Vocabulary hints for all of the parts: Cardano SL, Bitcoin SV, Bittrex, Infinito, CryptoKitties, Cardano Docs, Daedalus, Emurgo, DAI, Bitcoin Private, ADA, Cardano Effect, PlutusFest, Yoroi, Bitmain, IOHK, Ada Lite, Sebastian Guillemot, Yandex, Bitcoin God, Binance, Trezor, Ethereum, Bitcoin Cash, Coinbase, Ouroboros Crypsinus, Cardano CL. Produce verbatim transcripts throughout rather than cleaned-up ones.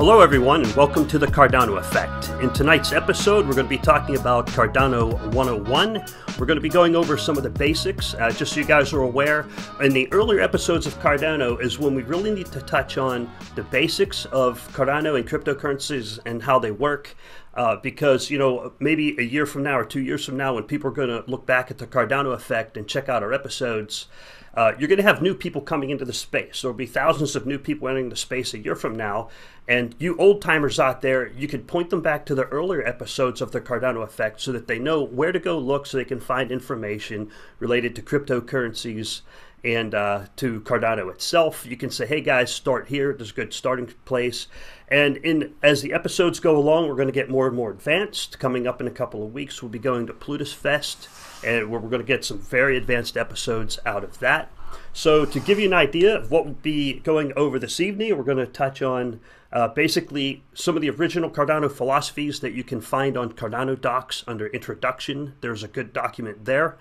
Hello everyone and welcome to the Cardano Effect. In tonight's episode we're going to be talking about Cardano one oh one. We're going to be going over some of the basics, uh, just so you guys are aware. In the earlier episodes of Cardano is when we really need to touch on the basics of Cardano and cryptocurrencies and how they work. Uh, because, you know, maybe a year from now or two years from now when people are going to look back at the Cardano Effect and check out our episodes, uh, you're going to have new people coming into the space. There will be thousands of new people entering the space a year from now. And you old-timers out there, you can point them back to the earlier episodes of the Cardano Effect so that they know where to go look, so they can find information related to cryptocurrencies and uh, to Cardano itself. You can say, hey guys, start here. There's a good starting place. And in as the episodes go along, we're going to get more and more advanced. Coming up in a couple of weeks, we'll be going to PlutusFest, and where we're going to get some very advanced episodes out of that. So to give you an idea of what we'll be going over this evening, we're going to touch on uh, basically some of the original Cardano philosophies that you can find on Cardano Docs under Introduction. There's a good document there.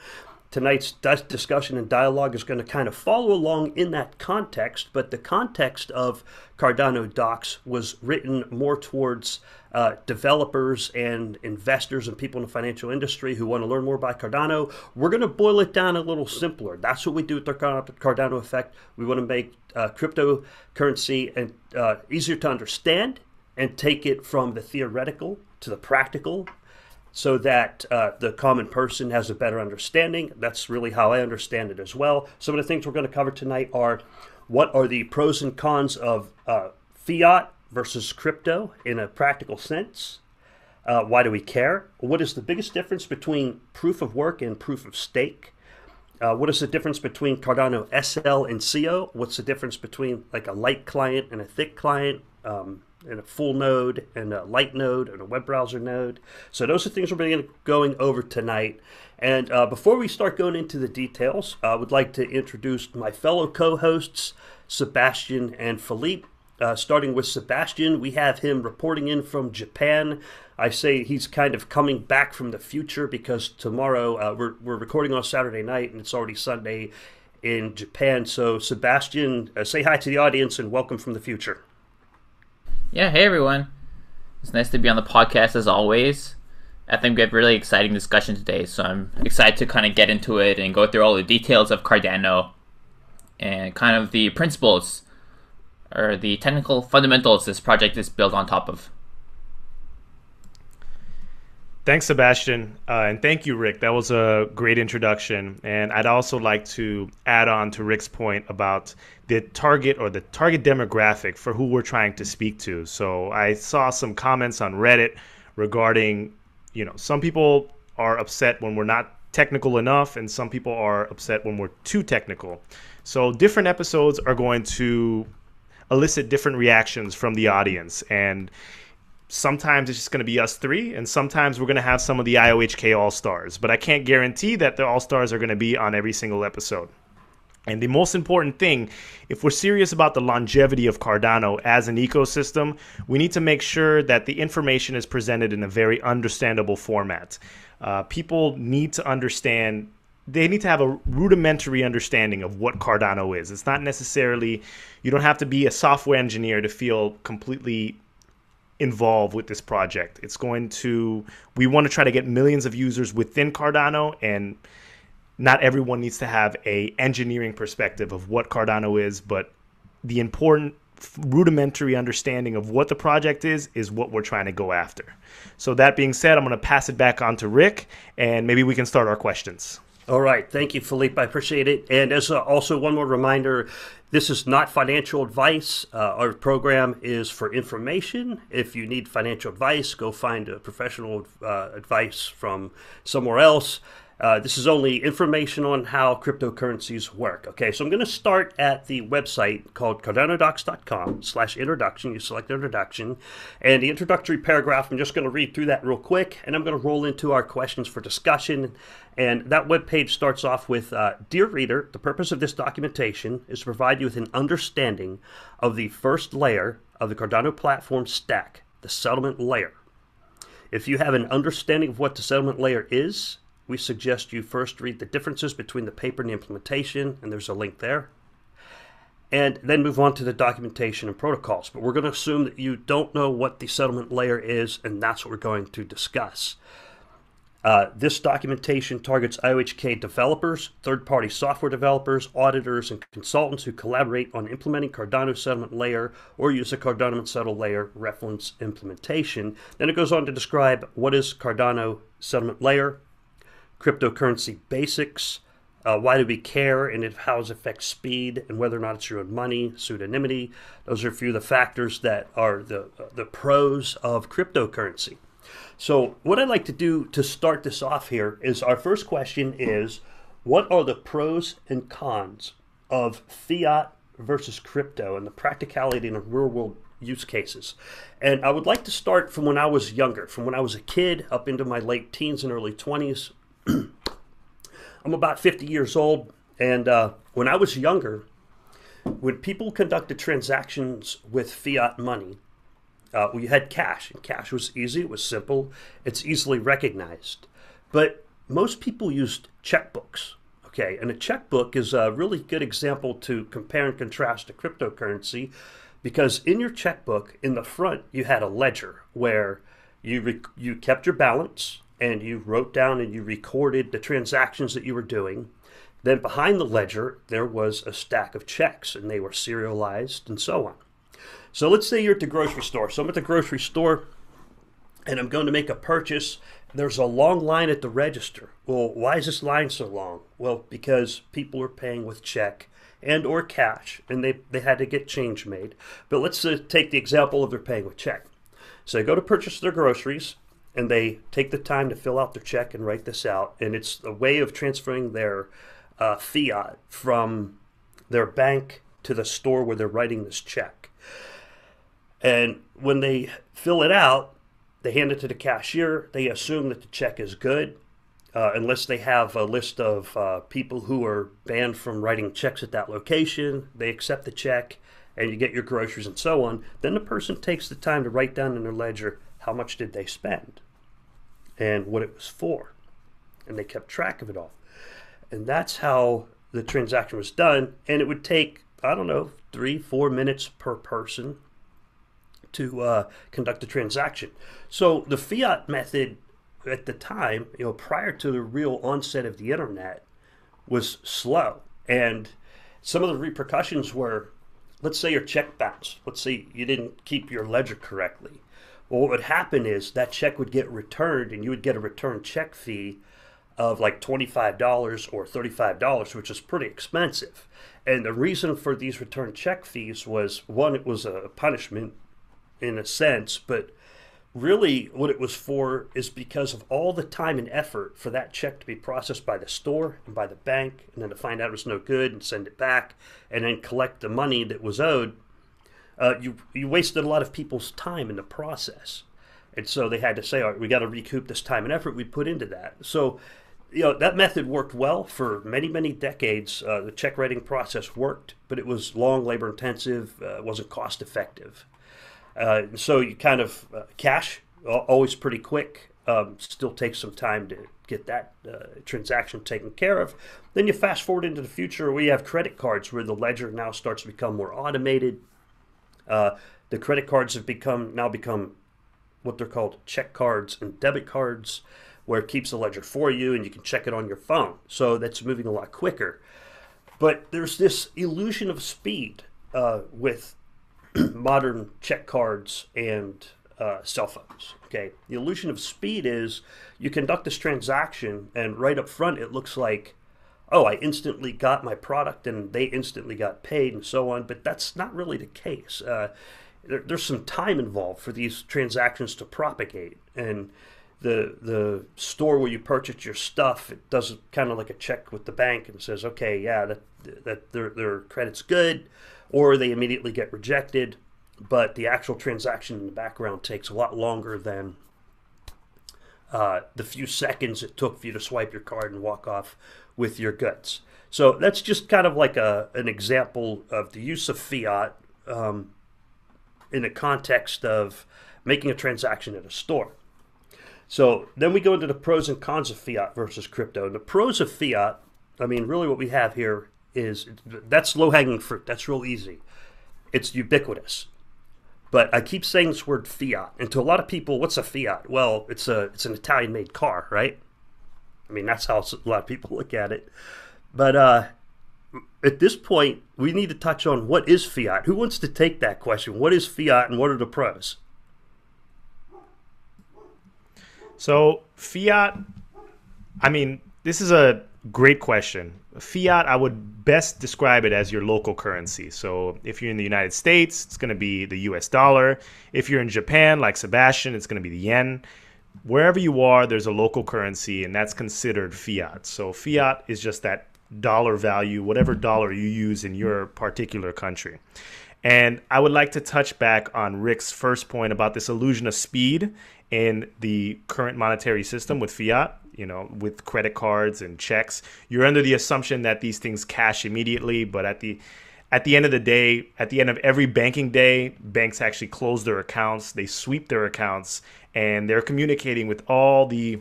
Tonight's discussion and dialogue is going to kind of follow along in that context, but the context of Cardano Docs was written more towards uh, developers and investors and people in the financial industry who want to learn more about Cardano. We're going to boil it down a little simpler. That's what we do with the Cardano Effect. We want to make uh, cryptocurrency and, uh, easier to understand and take it from the theoretical to the practical, so that uh, the common person has a better understanding. That's really how I understand it as well. Some of the things we're going to cover tonight are what are the pros and cons of uh, fiat versus crypto in a practical sense. Uh, why do we care? What is the biggest difference between proof of work and proof of stake? Uh, what is the difference between Cardano S L and C O? What's the difference between like a light client and a thick client? Um, and a full node, and a light node, and a web browser node. So those are things we're going to be going over tonight. And uh, before we start going into the details, I would like to introduce my fellow co-hosts, Sebastian and Philippe. Uh, starting with Sebastian, we have him reporting in from Japan. I say he's kind of coming back from the future because tomorrow, uh, we're, we're recording on Saturday night, and it's already Sunday in Japan. So Sebastian, uh, say hi to the audience and welcome from the future. Yeah, hey everyone. It's nice to be on the podcast as always. I think we have a really exciting discussion today, so I'm excited to kind of get into it and go through all the details of Cardano and kind of the principles or the technical fundamentals this project is built on top of. Thanks, Sebastian, uh, and thank you, Rick. That was a great introduction, and I'd also like to add on to Rick's point about the target or the target demographic for who we're trying to speak to. So I saw some comments on Reddit regarding, you know, some people are upset when we're not technical enough, and some people are upset when we're too technical. So different episodes are going to elicit different reactions from the audience, and sometimes it's just going to be us three, and sometimes we're going to have some of the I O H K all-stars. But I can't guarantee that the all-stars are going to be on every single episode. And the most important thing, if we're serious about the longevity of Cardano as an ecosystem, we need to make sure that the information is presented in a very understandable format. Uh, people need to understand, they need to have a rudimentary understanding of what Cardano is. It's not necessarily, you don't have to be a software engineer to feel completely involved with this project. It's going to, we want to try to get millions of users within Cardano, and not everyone needs to have a engineering perspective of what Cardano is, but the important rudimentary understanding of what the project is, is what we're trying to go after. So that being said, I'm going to pass it back on to Rick, and maybe we can start our questions. All right. Thank you, Philippe. I appreciate it. And as uh, also one more reminder, this is not financial advice. Uh, our program is for information. If you need financial advice, go find a professional uh, advice from somewhere else. Uh, this is only information on how cryptocurrencies work. Okay, so I'm going to start at the website called cardano docs dot com slash introduction. You select introduction. And the introductory paragraph, I'm just going to read through that real quick, and I'm going to roll into our questions for discussion. And that webpage starts off with, uh, Dear Reader, the purpose of this documentation is to provide you with an understanding of the first layer of the Cardano platform stack, the settlement layer. If you have an understanding of what the settlement layer is, we suggest you first read the differences between the paper and the implementation, and there's a link there. and then move on to the documentation and protocols. But we're going to assume that you don't know what the settlement layer is, and that's what we're going to discuss. Uh, this documentation targets I O H K developers, third-party software developers, auditors, and consultants who collaborate on implementing Cardano settlement layer or use a Cardano settle layer reference implementation. Then it goes on to describe what is Cardano settlement layer, cryptocurrency basics, Uh, why do we care, and it, how it affects speed, and whether or not it's your own money, pseudonymity. Those are a few of the factors that are the, uh, the pros of cryptocurrency. So what I'd like to do to start this off here is our first question is, what are the pros and cons of fiat versus crypto and the practicality in the real-world use cases? And I would like to start from when I was younger, from when I was a kid up into my late teens and early twenties. I'm about fifty years old, and uh, when I was younger, when people conducted transactions with fiat money, uh, we had cash, and cash was easy, it was simple, it's easily recognized. But most people used checkbooks, okay? And a checkbook is a really good example to compare and contrast to cryptocurrency, because in your checkbook, in the front, you had a ledger where you, rec you kept your balance, and you wrote down and you recorded the transactions that you were doing. Then behind the ledger, there was a stack of checks, and they were serialized and so on. So let's say you're at the grocery store. So I'm at the grocery store, and I'm going to make a purchase. There's a long line at the register. Well, why is this line so long? Well, because people are paying with check and or cash, and they, they had to get change made. But let's uh, take the example of they're paying with check. So they go to purchase their groceries, and they take the time to fill out their check and write this out. And it's a way of transferring their uh, fiat from their bank to the store where they're writing this check. And when they fill it out, they hand it to the cashier. They assume that the check is good, uh, unless they have a list of uh, people who are banned from writing checks at that location. They accept the check, and you get your groceries and so on. Then the person takes the time to write down in their ledger how much did they spend and what it was for, and they kept track of it all. And that's how the transaction was done, and it would take, I don't know, three, four minutes per person to uh, conduct a transaction. So the fiat method at the time, you know, prior to the real onset of the internet, was slow. And some of the repercussions were, let's say your check bounced. Let's say you didn't keep your ledger correctly. Well, what would happen is that check would get returned, and you would get a return check fee of like twenty-five dollars or thirty-five dollars, which is pretty expensive. And the reason for these return check fees was, one, it was a punishment in a sense, but really what it was for is because of all the time and effort for that check to be processed by the store and by the bank, and then to find out it was no good and send it back and then collect the money that was owed. Uh, you, you wasted a lot of people's time in the process. And so they had to say, all right, we got to recoup this time and effort we put into that. So, you know, that method worked well for many, many decades. Uh, the check writing process worked, but it was long, labor intensive, uh, wasn't cost effective. Uh, so you kind of, uh, cash, always pretty quick, um, still takes some time to get that uh, transaction taken care of. Then you fast forward into the future, we have credit cards where the ledger now starts to become more automated. Uh, the credit cards have become now become what they're called check cards and debit cards, where it keeps the ledger for you and you can check it on your phone. So that's moving a lot quicker. But there's this illusion of speed uh, with modern check cards and uh, cell phones. Okay, the illusion of speed is you conduct this transaction, and right up front it looks like, oh, I instantly got my product and they instantly got paid and so on, but that's not really the case. Uh, there, there's some time involved for these transactions to propagate, and the the store where you purchase your stuff, it does kind of like a check with the bank and says, okay, yeah, that, that their, their credit's good, or they immediately get rejected, but the actual transaction in the background takes a lot longer than Uh, the few seconds it took for you to swipe your card and walk off with your goods. So that's just kind of like a, an example of the use of fiat um, in the context of making a transaction at a store. So then we go into the pros and cons of fiat versus crypto. And the pros of fiat, I mean, really what we have here is, that's low-hanging fruit. That's real easy. It's ubiquitous. But I keep saying this word fiat, and to a lot of people, what's a fiat? Well, it's a it's an Italian-made car, right? I mean, that's how a lot of people look at it. But uh, at this point, we need to touch on what is fiat. Who wants to take that question? What is fiat, and what are the pros? So fiat, I mean, this is a great question. Fiat, I would best describe it as your local currency. So if you're in the United States, it's going to be the U S dollar. If you're in Japan, like Sebastian, it's going to be the yen. Wherever you are, there's a local currency, and that's considered fiat. So fiat is just that dollar value, whatever dollar you use in your particular country. And I would like to touch back on Rick's first point about this illusion of speed in the current monetary system with fiat, you know, with credit cards and checks. You're under the assumption that these things cash immediately, but at the at the end of the day, at the end of every banking day, banks actually close their accounts, they sweep their accounts, and they're communicating with all the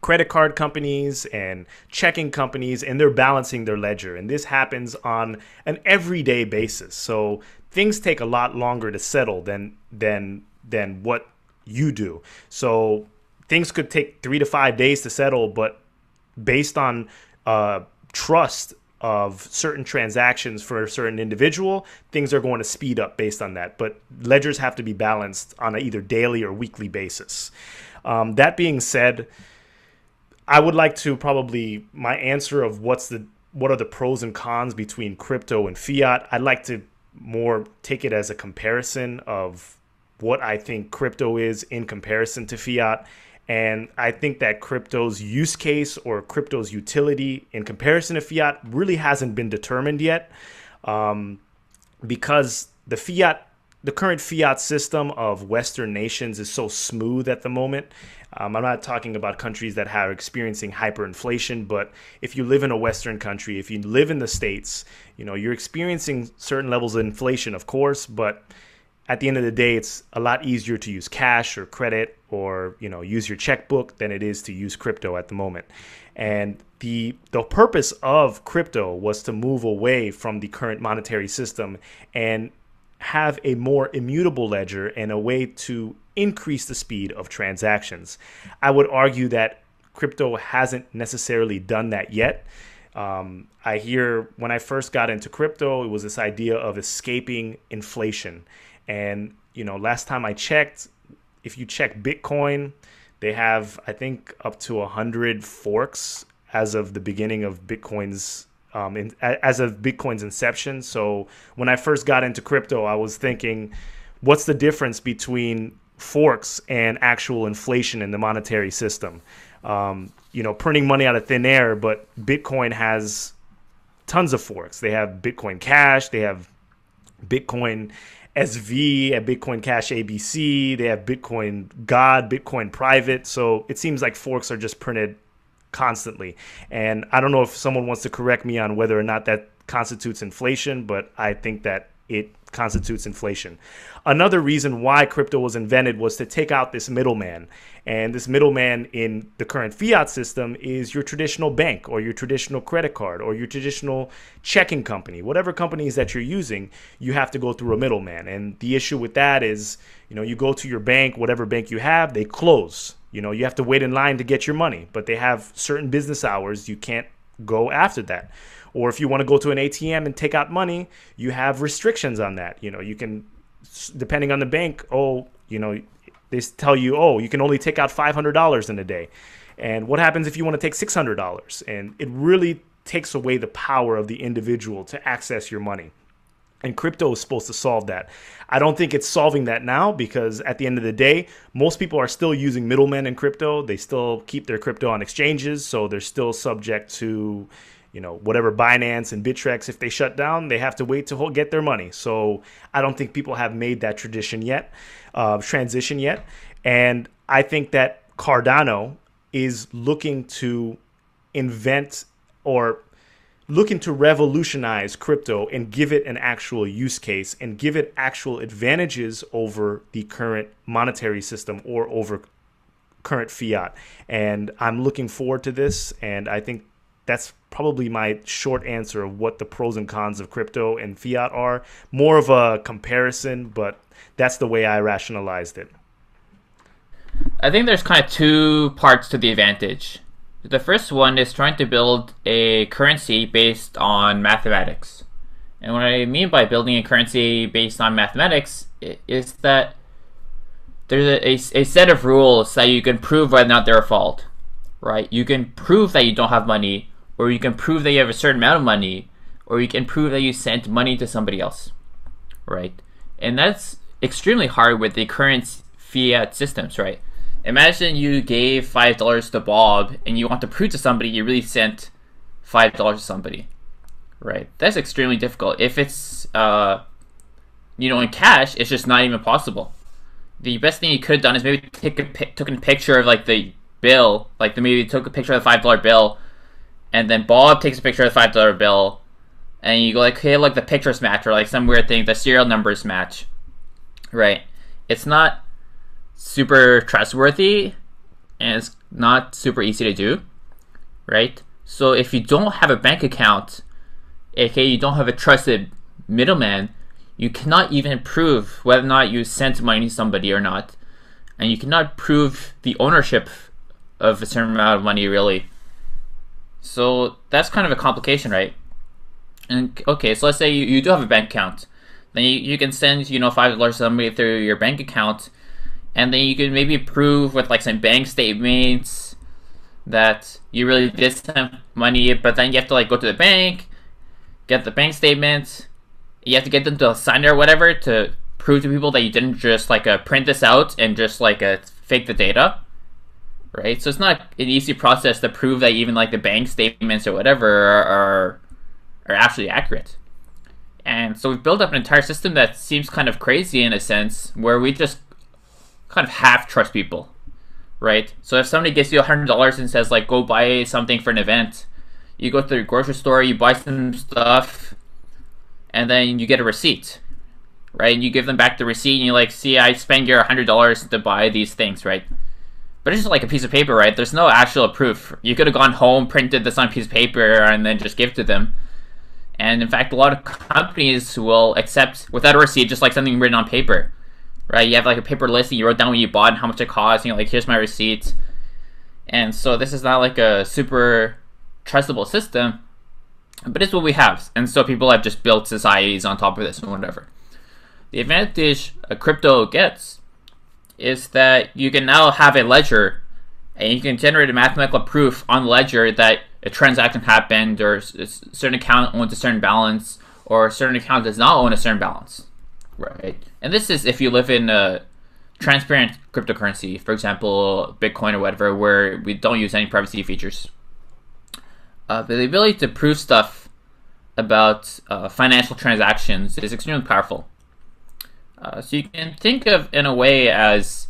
credit card companies and checking companies, and they're balancing their ledger. And this happens on an everyday basis. So things take a lot longer to settle than than than what you do. So things could take three to five days to settle, but based on uh, trust of certain transactions for a certain individual, things are going to speed up based on that. But ledgers have to be balanced on a either daily or weekly basis. Um, that being said, I would like to probably my answer of what's the what are the pros and cons between crypto and fiat. I'd like to more take it as a comparison of what I think crypto is in comparison to fiat. And I think that crypto's use case or crypto's utility in comparison to fiat really hasn't been determined yet, um, because the fiat, the current fiat system of Western nations is so smooth at the moment. Um, I'm not talking about countries that are experiencing hyperinflation, but if you live in a Western country, if you live in the States, you know, you're experiencing certain levels of inflation, of course, but at the end of the day, it's a lot easier to use cash or credit or, you know, use your checkbook than it is to use crypto at the moment. And the the purpose of crypto was to move away from the current monetary system and have a more immutable ledger and a way to increase the speed of transactions. I would argue that crypto hasn't necessarily done that yet. Um, I hear when I first got into crypto, it was this idea of escaping inflation. And, you know, last time I checked, if you check Bitcoin, they have, I think, up to one hundred forks as of the beginning of Bitcoin's um, in, as of Bitcoin's inception. So when I first got into crypto, I was thinking, what's the difference between forks and actual inflation in the monetary system? Um, you know, printing money out of thin air, but Bitcoin has tons of forks. They have Bitcoin Cash, they have Bitcoin S V, at Bitcoin Cash A B C, they have Bitcoin God, Bitcoin Private. So it seems like forks are just printed constantly. And I don't know if someone wants to correct me on whether or not that constitutes inflation, but I think that it constitutes inflation. Another reason why crypto was invented was to take out this middleman. And this middleman in the current fiat system is your traditional bank or your traditional credit card or your traditional checking company. Whatever companies that you're using, you have to go through a middleman. And the issue with that is, you know, you go to your bank, whatever bank you have, they close. You know, you have to wait in line to get your money, but they have certain business hours. You can't go after that. Or if you want to go to an A T M and take out money, you have restrictions on that. You know, you can, depending on the bank, oh, you know, they tell you, oh, you can only take out five hundred dollars in a day. And what happens if you want to take six hundred dollars? And it really takes away the power of the individual to access your money. And crypto is supposed to solve that. I don't think it's solving that now, because at the end of the day, most people are still using middlemen in crypto. They still keep their crypto on exchanges, so they're still subject to, you know, whatever Binance and Bittrex, if they shut down, they have to wait to get their money. So I don't think people have made that tradition yet, uh, transition yet. And I think that Cardano is looking to invent or looking to revolutionize crypto and give it an actual use case and give it actual advantages over the current monetary system or over current fiat. And I'm looking forward to this. And I think that's probably my short answer of what the pros and cons of crypto and fiat are. More of a comparison, but that's the way I rationalized it. I think there's kind of two parts to the advantage. The first one is trying to build a currency based on mathematics. And what I mean by building a currency based on mathematics is that there's a, a, a set of rules that you can prove whether or not they're a fault, right? You can prove that you don't have money, or you can prove that you have a certain amount of money, or you can prove that you sent money to somebody else, right? And that's extremely hard with the current fiat systems, right? Imagine you gave five dollars to Bob and you want to prove to somebody you really sent five dollars to somebody, right? That's extremely difficult. If it's, uh, you know, in cash, it's just not even possible. The best thing you could have done is maybe take a, took a picture of like the bill, like the, maybe took a picture of the five dollar bill, and then Bob takes a picture of the five dollar bill, and you go like, hey, look, the pictures match, or like some weird thing, the serial numbers match, right? It's not super trustworthy, and it's not super easy to do, right? So if you don't have a bank account, aka you don't have a trusted middleman, you cannot even prove whether or not you sent money to somebody or not, and you cannot prove the ownership of a certain amount of money, really. So that's kind of a complication, right? And okay, so let's say you, you do have a bank account, then you, you can send, you know, five dollars to somebody through your bank account. And then you can maybe prove with like some bank statements that you really did send money, but then you have to like go to the bank, get the bank statements, you have to get them to sign it or whatever to prove to people that you didn't just like uh, print this out and just like uh, fake the data, right? So it's not an easy process to prove that even like the bank statements or whatever are, are actually accurate. And so we've built up an entire system that seems kind of crazy in a sense, where we just kind of half trust people, right? So if somebody gives you a hundred dollars and says like, go buy something for an event, you go to the grocery store, you buy some stuff, and then you get a receipt, right? And you give them back the receipt and you're like, see, I spent your a hundred dollars to buy these things, right? But it's just like a piece of paper, right? There's no actual proof. You could have gone home, printed this on a piece of paper, and then just give it to them. And in fact, a lot of companies will accept without a receipt, just like something written on paper. Right, you have like a paper list and you wrote down what you bought and how much it cost, and you're like, here's my receipt. And so this is not like a super trustable system, but it's what we have. And so people have just built societies on top of this and whatever. The advantage a crypto gets is that you can now have a ledger and you can generate a mathematical proof on the ledger that a transaction happened, or a certain account owns a certain balance, or a certain account does not own a certain balance. Right, and this is if you live in a transparent cryptocurrency, for example, Bitcoin or whatever, where we don't use any privacy features. Uh, but the ability to prove stuff about uh, financial transactions is extremely powerful. Uh, so you can think of, in a way, as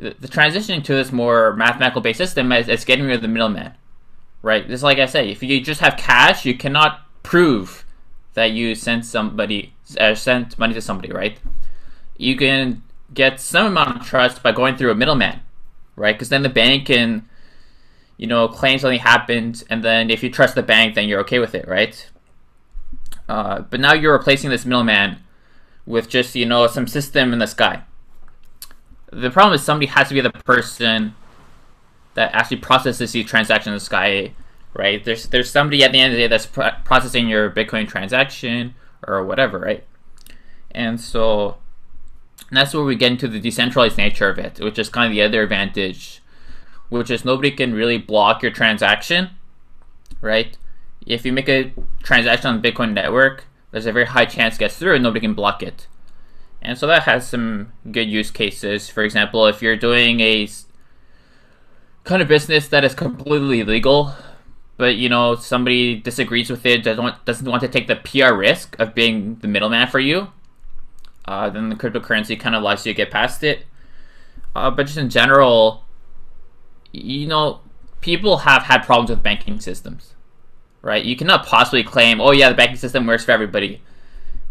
the, the transition to this more mathematical-based system as, as getting rid of the middleman. Right, just like I say, if you just have cash, you cannot prove that you sent somebody uh, sent money to somebody, right? You can get some amount of trust by going through a middleman, right? Because then the bank can, you know, claim something happened, and then if you trust the bank, then you're okay with it, right? Uh, but now you're replacing this middleman with just, you know, some system in the sky. The problem is somebody has to be the person that actually processes these transactions in the sky. Right, there's there's somebody at the end of the day that's pro processing your Bitcoin transaction or whatever, right? And so and that's where we get into the decentralized nature of it, which is kind of the other advantage, which is nobody can really block your transaction, right? If you make a transaction on the Bitcoin network, there's a very high chance it gets through and nobody can block it. And so that has some good use cases. For example, if you're doing a kind of business that is completely legal, but you know somebody disagrees with it, doesn't want, doesn't want to take the P R risk of being the middleman for you, uh, then the cryptocurrency kind of allows you to get past it. Uh, but just in general, you know, people have had problems with banking systems, right? You cannot possibly claim, oh yeah, the banking system works for everybody.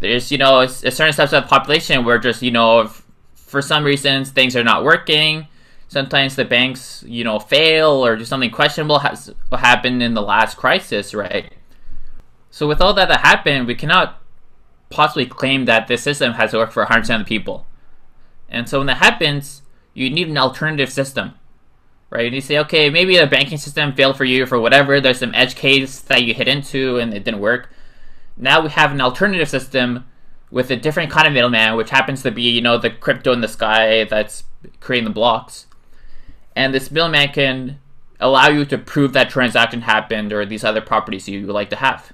There's, you know, a certain subset of the population where just, you know, if for some reasons things are not working, sometimes the banks, you know, fail or do something questionable has happened in the last crisis, right? So with all that that happened, we cannot possibly claim that this system has worked for one hundred percent of the people. And so when that happens, you need an alternative system, right? And you say, okay, maybe the banking system failed for you for whatever. There's some edge case that you hit into and it didn't work. Now we have an alternative system with a different kind of middleman, which happens to be, you know, the crypto in the sky that's creating the blocks. And this middleman can allow you to prove that transaction happened or these other properties you would like to have.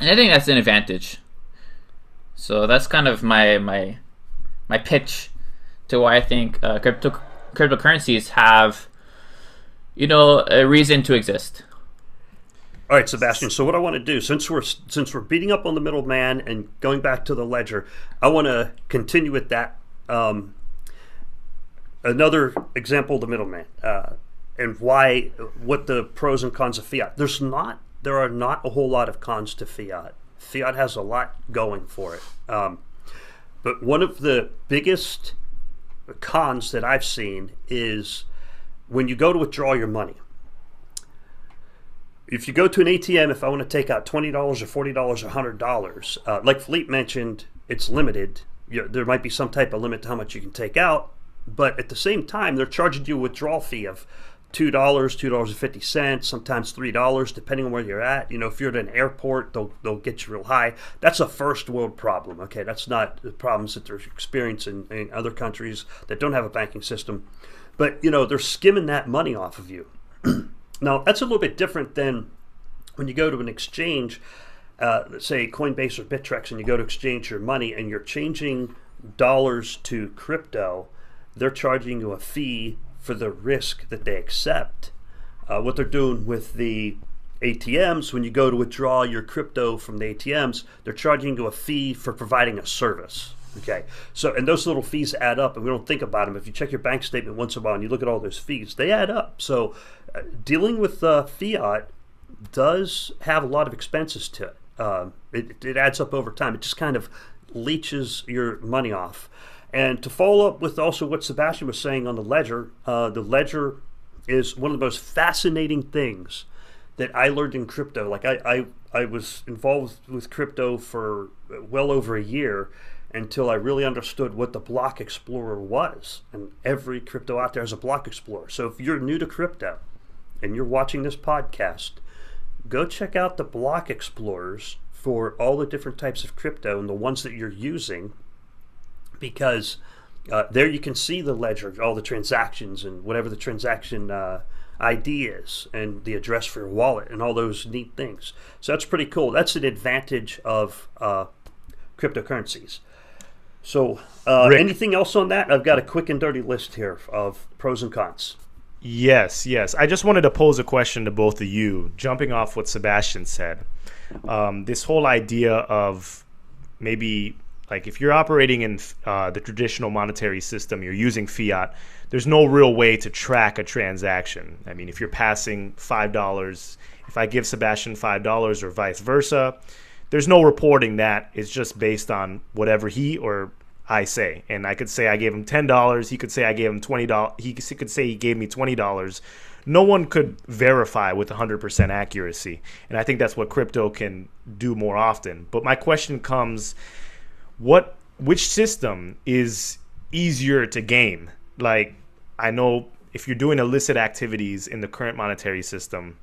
And I think that's an advantage. So that's kind of my my my pitch to why I think uh, crypto cryptocurrencies have, you know, a reason to exist. All right, Sebastian. So what I want to do, since we're since we're beating up on the middleman and going back to the ledger, I want to continue with that. Um, another example of the middleman uh, and why, what the pros and cons of fiat. There's not, there are not a whole lot of cons to fiat. Fiat has a lot going for it, um, but one of the biggest cons that I've seen is when you go to withdraw your money. If you go to an A T M, if I want to take out twenty dollars or forty dollars or one hundred dollars, uh, like Philippe mentioned, it's limited. You know, there might be some type of limit to how much you can take out, but at the same time, they're charging you a withdrawal fee of two dollars, two dollars and fifty cents, sometimes three dollars, depending on where you're at. You know, if you're at an airport, they'll, they'll get you real high. That's a first world problem, okay? That's not the problems that they're experiencing in other countries that don't have a banking system. But, you know, they're skimming that money off of you. Now, that's a little bit different than when you go to an exchange, uh, say Coinbase or Bittrex, and you go to exchange your money and you're changing dollars to crypto. They're charging you a fee for the risk that they accept. Uh, what they're doing with the A T Ms, when you go to withdraw your crypto from the A T Ms, they're charging you a fee for providing a service. Okay, so, and those little fees add up and we don't think about them. If you check your bank statement once in a while and you look at all those fees, they add up. So uh, dealing with uh, fiat does have a lot of expenses to it. Uh, it. It adds up over time. It just kind of leeches your money off. And to follow up with also what Sebastian was saying on the ledger, uh, the ledger is one of the most fascinating things that I learned in crypto. Like I, I, I was involved with crypto for well over a year until I really understood what the block explorer was. And every crypto out there has a block explorer. So if you're new to crypto and you're watching this podcast, go check out the block explorers for all the different types of crypto and the ones that you're using, because uh, there you can see the ledger, all the transactions and whatever the transaction uh, I D is and the address for your wallet and all those neat things. So that's pretty cool. That's an advantage of uh, cryptocurrencies. So uh, anything else on that? I've got a quick and dirty list here of pros and cons. Yes, yes. I just wanted to pose a question to both of you, jumping off what Sebastian said. Um, this whole idea of maybe, like, if you're operating in uh, the traditional monetary system, you're using fiat, there's no real way to track a transaction. I mean, if you're passing five dollars, if I give Sebastian five dollars or vice versa, there's no reporting that. It's just based on whatever he or I say. And I could say I gave him ten dollars. He could say I gave him twenty dollars. He could say he gave me twenty dollars. No one could verify with one hundred percent accuracy. And I think that's what crypto can do more often. But my question comes, what, which system is easier to game? Like, I know if you're doing illicit activities in the current monetary system,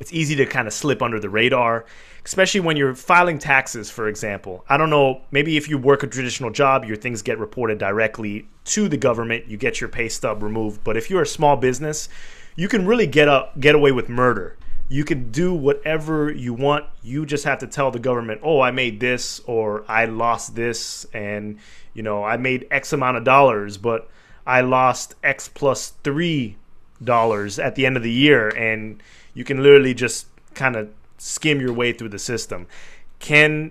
it's easy to kind of slip under the radar, especially when you're filing taxes, for example. I don't know, maybe if you work a traditional job, your things get reported directly to the government, you get your pay stub removed. But if you're a small business, you can really get up, get away with murder. You can do whatever you want. You just have to tell the government, oh, I made this, or I lost this, and, you know, I made X amount of dollars, but I lost X plus three dollars at the end of the year. And you can literally just kind of skim your way through the system. Can,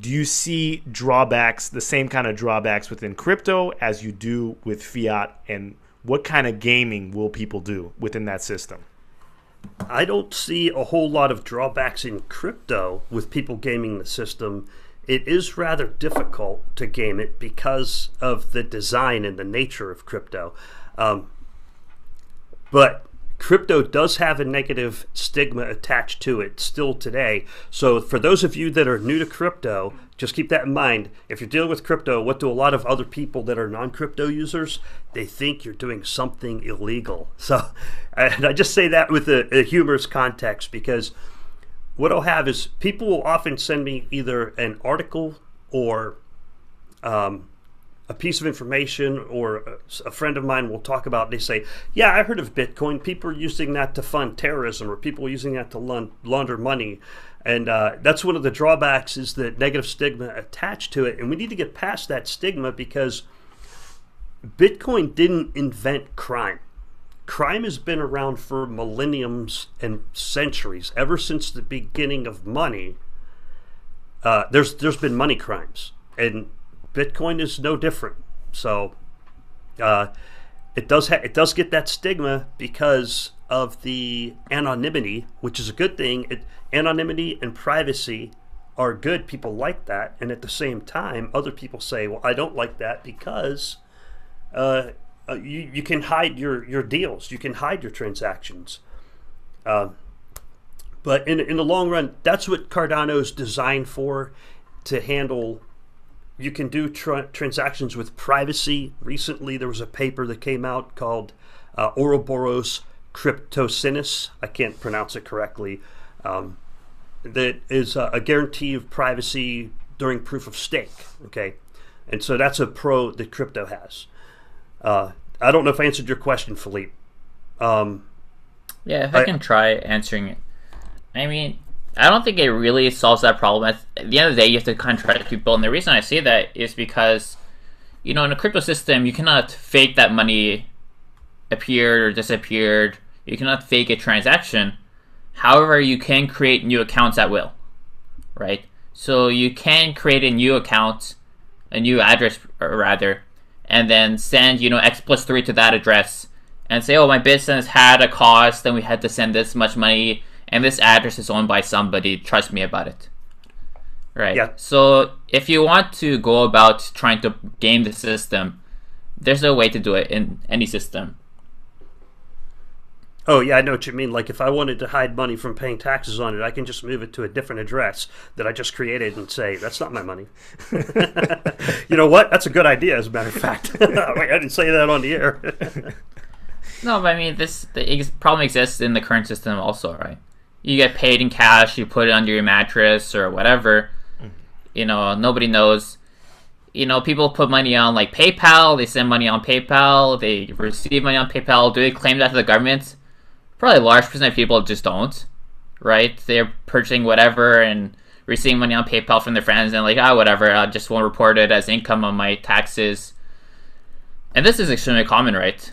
do you see drawbacks, the same kind of drawbacks within crypto as you do with fiat? And what kind of gaming will people do within that system? I don't see a whole lot of drawbacks in crypto with people gaming the system. It is rather difficult to game it because of the design and the nature of crypto. Um, But crypto does have a negative stigma attached to it still today. So for those of you that are new to crypto, just keep that in mind. If you're dealing with crypto, what do a lot of other people that are non-crypto users? They think you're doing something illegal. So, and I just say that with a, a humorous context, because what I'll have is people will often send me either an article or um, a piece of information, or a friend of mine will talk about, they say, yeah, I heard of Bitcoin. People are using that to fund terrorism, or people are using that to launder money. And uh, that's one of the drawbacks, is the negative stigma attached to it. And we need to get past that stigma, because Bitcoin didn't invent crime. Crime has been around for millenniums and centuries, ever since the beginning of money. Uh, there's there's been money crimes, and Bitcoin is no different. So uh, it does ha it does get that stigma because of the anonymity, which is a good thing. It, anonymity and privacy are good. People like that. And at the same time, other people say, well, I don't like that, because uh, you, you can hide your, your deals. You can hide your transactions. Uh, but in, in the long run, that's what Cardano is designed for, to handle. You can do tra transactions with privacy. Recently, there was a paper that came out called uh, Ouroboros Crypsinus. I can't pronounce it correctly. Um, that is a, a guarantee of privacy during proof of stake. Okay, and so that's a pro that crypto has. Uh, I don't know if I answered your question, Philippe. Um, yeah, if I, I can try answering it. I mean, I don't think it really solves that problem. At the end of the day, you have to kind of try to keep building. The reason I say that is because, you know, in a crypto system, you cannot fake that money appeared or disappeared. You cannot fake a transaction. However, you can create new accounts at will, right? So you can create a new account, a new address rather, and then send, you know, X plus three to that address and say, oh, my business had a cost and we had to send this much money, and this address is owned by somebody, trust me about it, right? Yeah. So if you want to go about trying to game the system, there's no way to do it in any system. Oh yeah, I know what you mean. Like if I wanted to hide money from paying taxes on it, I can just move it to a different address that I just created and say, that's not my money. You know what? That's a good idea, as a matter of fact. Wait, I didn't say that on the air. No, but I mean, this the ex problem exists in the current system also, right? You get paid in cash, you put it under your mattress or whatever. You know, nobody knows. You know, people put money on like PayPal, they send money on PayPal, they receive money on PayPal. Do they claim that to the government? Probably a large percent of people just don't, right? They're purchasing whatever and receiving money on PayPal from their friends, and like, ah, whatever, I just won't report it as income on my taxes. And this is extremely common, right?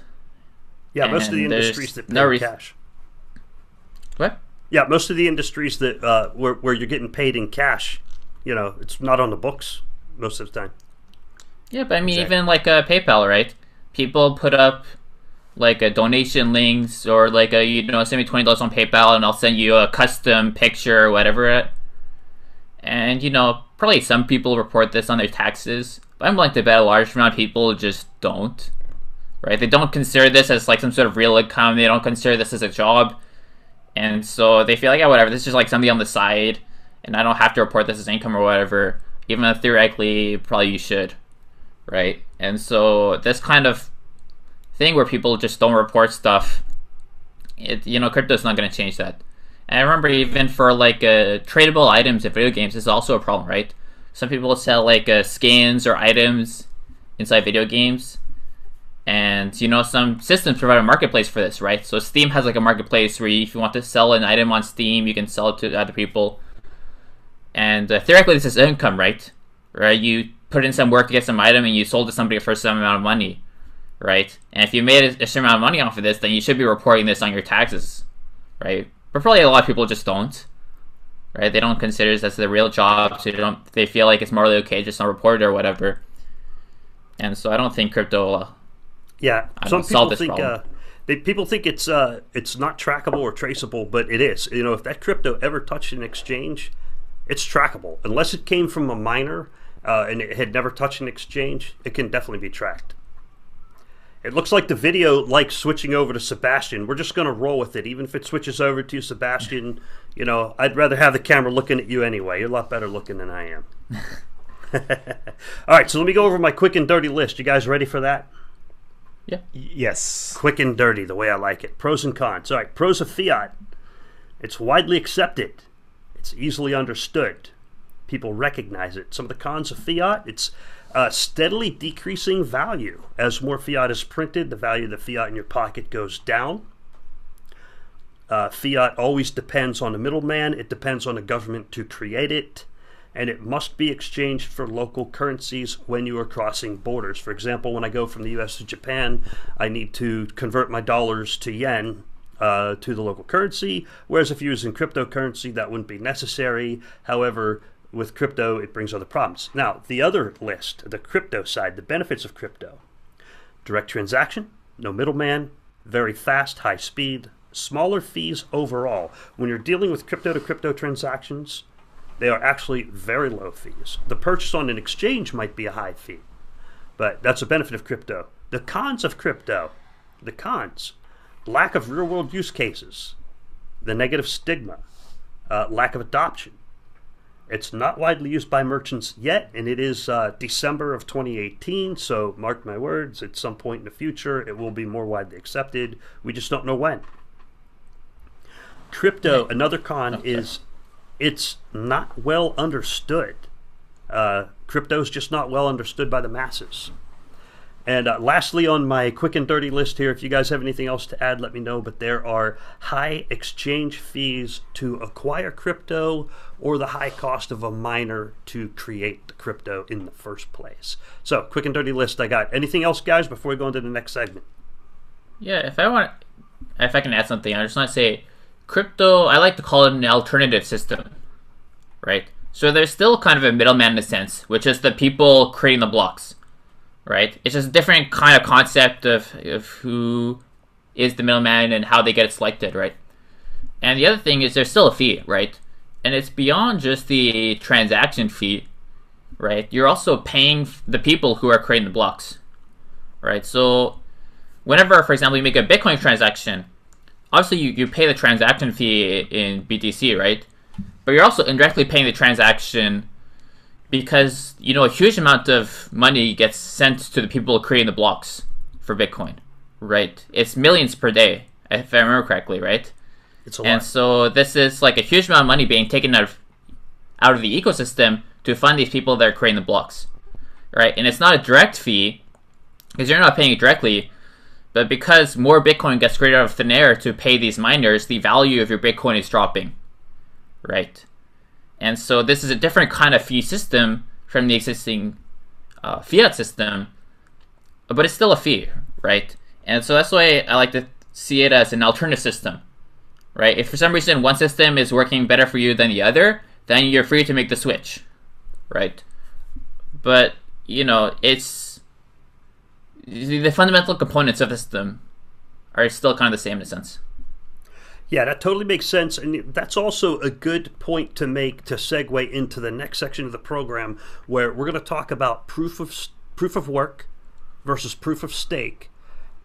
Yeah, and most of the industries that pay no in cash. What? Yeah, most of the industries that uh, where, where you're getting paid in cash, you know, it's not on the books most of the time. Yeah, but I mean, exactly. Even like uh, PayPal, right? People put up like a donation links, or like a, you know, send me twenty dollars on PayPal and I'll send you a custom picture or whatever. And, you know, probably some people report this on their taxes, but I'm willing to bet a large amount of people just don't, right? They don't consider this as like some sort of real income. They don't consider this as a job. And so they feel like, yeah, whatever, this is like something on the side, and I don't have to report this as income or whatever, even though theoretically probably you should, right? And so this kind of thing where people just don't report stuff, it, you know, crypto's not going to change that. And I remember even for like uh, tradable items in video games, this is also a problem, right? Some people sell like uh, skins or items inside video games, and you know, some systems provide a marketplace for this, right? So Steam has like a marketplace where you, if you want to sell an item on Steam, you can sell it to other people. And uh, theoretically, this is income, right? Right? You put in some work to get some item, and you sold it to somebody for some amount of money, right? And if you made a certain amount of money off of this, then you should be reporting this on your taxes, right? But probably a lot of people just don't, right? They don't consider this as their real job, so they don't. They feel like it's morally okay just not report it or whatever. And so I don't think crypto. Uh, Yeah, some people think uh, they, people think it's uh, it's not trackable or traceable, but it is. You know, if that crypto ever touched an exchange, it's trackable. Unless it came from a miner uh, and it had never touched an exchange, it can definitely be tracked. It looks like the video likes switching over to Sebastian. We're just going to roll with it. Even if it switches over to Sebastian, you know, I'd rather have the camera looking at you anyway. You're a lot better looking than I am. All right, so let me go over my quick and dirty list. You guys ready for that? Yeah. Yes. Quick and dirty, the way I like it. Pros and cons. All right, pros of fiat. It's widely accepted. It's easily understood. People recognize it. Some of the cons of fiat, it's uh, steadily decreasing value. As more fiat is printed, the value of the fiat in your pocket goes down. Uh, fiat always depends on the middleman. It depends on the government to create it. And it must be exchanged for local currencies when you are crossing borders. For example, when I go from the U S to Japan, I need to convert my dollars to yen uh, to the local currency. Whereas if you're using cryptocurrency, that wouldn't be necessary. However, with crypto, it brings other problems. Now, the other list, the crypto side, the benefits of crypto. Direct transaction, no middleman, very fast, high speed, smaller fees overall. When you're dealing with crypto-to-crypto transactions, they are actually very low fees. The purchase on an exchange might be a high fee, but that's a benefit of crypto. The cons of crypto, the cons, lack of real-world use cases, the negative stigma, uh, lack of adoption. It's not widely used by merchants yet, and it is uh, December of twenty eighteen, so mark my words, at some point in the future, it will be more widely accepted. We just don't know when. Crypto, another con okay. is it's not well understood. Uh, crypto is just not well understood by the masses. And uh, lastly, on my quick and dirty list here, if you guys have anything else to add, let me know. But there are high exchange fees to acquire crypto, or the high cost of a miner to create the crypto in the first place. So, quick and dirty list I got. Anything else, guys, before we go into the next segment? Yeah, if I want, if I can add something, I just want to say, crypto, I like to call it an alternative system, right? So there's still kind of a middleman in a sense, which is the people creating the blocks. Right? It's just a different kind of concept of, of who is the middleman and how they get selected, right? And the other thing is there's still a fee, right? And it's beyond just the transaction fee, right? You're also paying the people who are creating the blocks, right? So whenever, for example, you make a Bitcoin transaction, obviously you, you pay the transaction fee in B T C, right? But you're also indirectly paying the transaction because, you know, a huge amount of money gets sent to the people creating the blocks for Bitcoin, right? It's millions per day, if I remember correctly, right? It's a lot. And so this is like a huge amount of money being taken out of out of the ecosystem to fund these people that are creating the blocks, right? And it's not a direct fee because you're not paying it directly, but because more Bitcoin gets created out of thin air to pay these miners, the value of your Bitcoin is dropping, right? And so this is a different kind of fee system from the existing uh, fiat system, but it's still a fee, right? And so that's why I like to see it as an alternative system, right? If for some reason one system is working better for you than the other, then you're free to make the switch, right? But, you know, it's the fundamental components of the system are still kind of the same in a sense. Yeah, that totally makes sense, and that's also a good point to make to segue into the next section of the program, where we're going to talk about proof of proof of work versus proof of stake,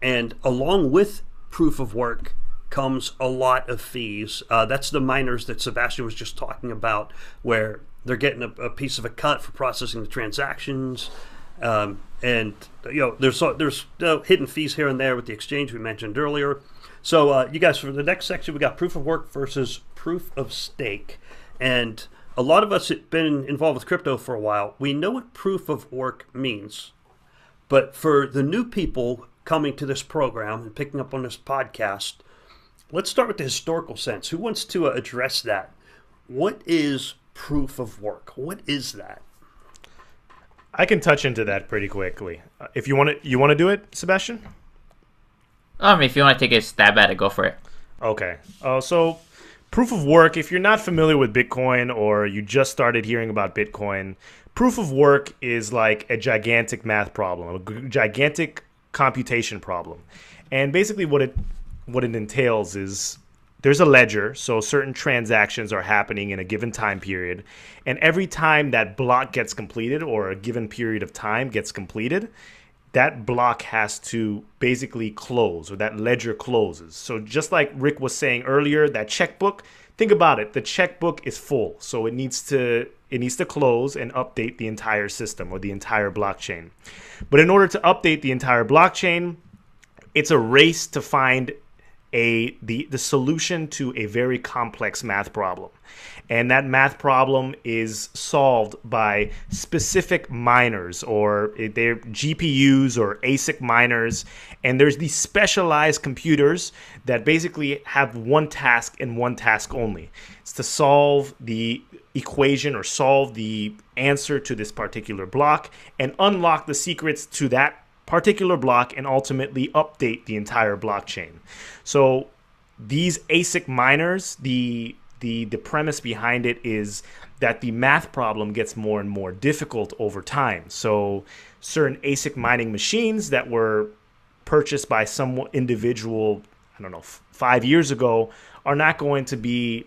and along with proof of work comes a lot of fees. Uh, that's the miners that Sebastian was just talking about, where they're getting a, a piece of a cut for processing the transactions. Um, and you know, there's there's uh, hidden fees here and there with the exchange we mentioned earlier. So uh, you guys, for the next section, we got proof of work versus proof of stake. And a lot of us have been involved with crypto for a while. We know what proof of work means. But for the new people coming to this program and picking up on this podcast, let's start with the historical sense. Who wants to uh, address that? What is proof of work? What is that? I can touch into that pretty quickly. Uh, if you want to, you want to do it, Sebastian? Um, if you want to take a stab at it, go for it. Okay. Uh, so proof of work, if you're not familiar with Bitcoin or you just started hearing about Bitcoin, proof of work is like a gigantic math problem, a gigantic computation problem. And basically what it what it entails is there's a ledger, so certain transactions are happening in a given time period. And every time that block gets completed or a given period of time gets completed, that block has to basically close, or that ledger closes. So just like Rick was saying earlier, that checkbook, think about it, the checkbook is full. So it needs to it needs to close and update the entire system or the entire blockchain. But in order to update the entire blockchain, it's a race to find a the, the solution to a very complex math problem. And that math problem is solved by specific miners, or they're G P Us or A S I C miners. And there's these specialized computers that basically have one task and one task only. It's to solve the equation or solve the answer to this particular block and unlock the secrets to that particular block and ultimately update the entire blockchain. So these A S I C miners, the The, the premise behind it is that the math problem gets more and more difficult over time. So certain A S I C mining machines that were purchased by some individual, I don't know, f- five years ago, are not going to be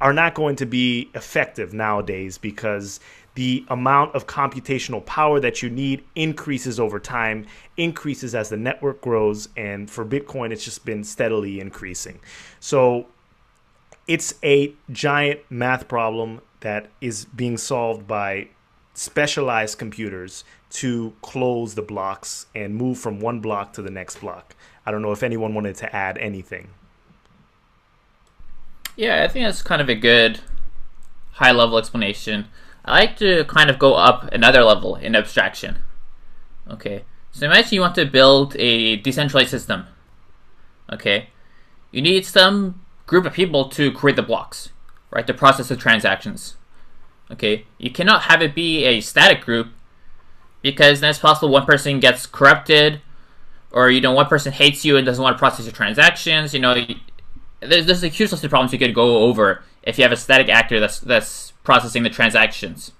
are not going to be effective nowadays, because the amount of computational power that you need increases over time, increases as the network grows, and for Bitcoin, it's just been steadily increasing. So it's a giant math problem that is being solved by specialized computers to close the blocks and move from one block to the next block. I don't know if anyone wanted to add anything. Yeah, I think that's kind of a good high-level explanation. I like to kind of go up another level in abstraction. Okay, so imagine you want to build a decentralized system. Okay, you need some group of people to create the blocks, right? The process of transactions. Okay, you cannot have it be a static group, because then it's possible one person gets corrupted, or you know, one person hates you and doesn't want to process your transactions. You know, you, there's there's a huge list of problems you could go over if you have a static actor that's that's processing the transactions,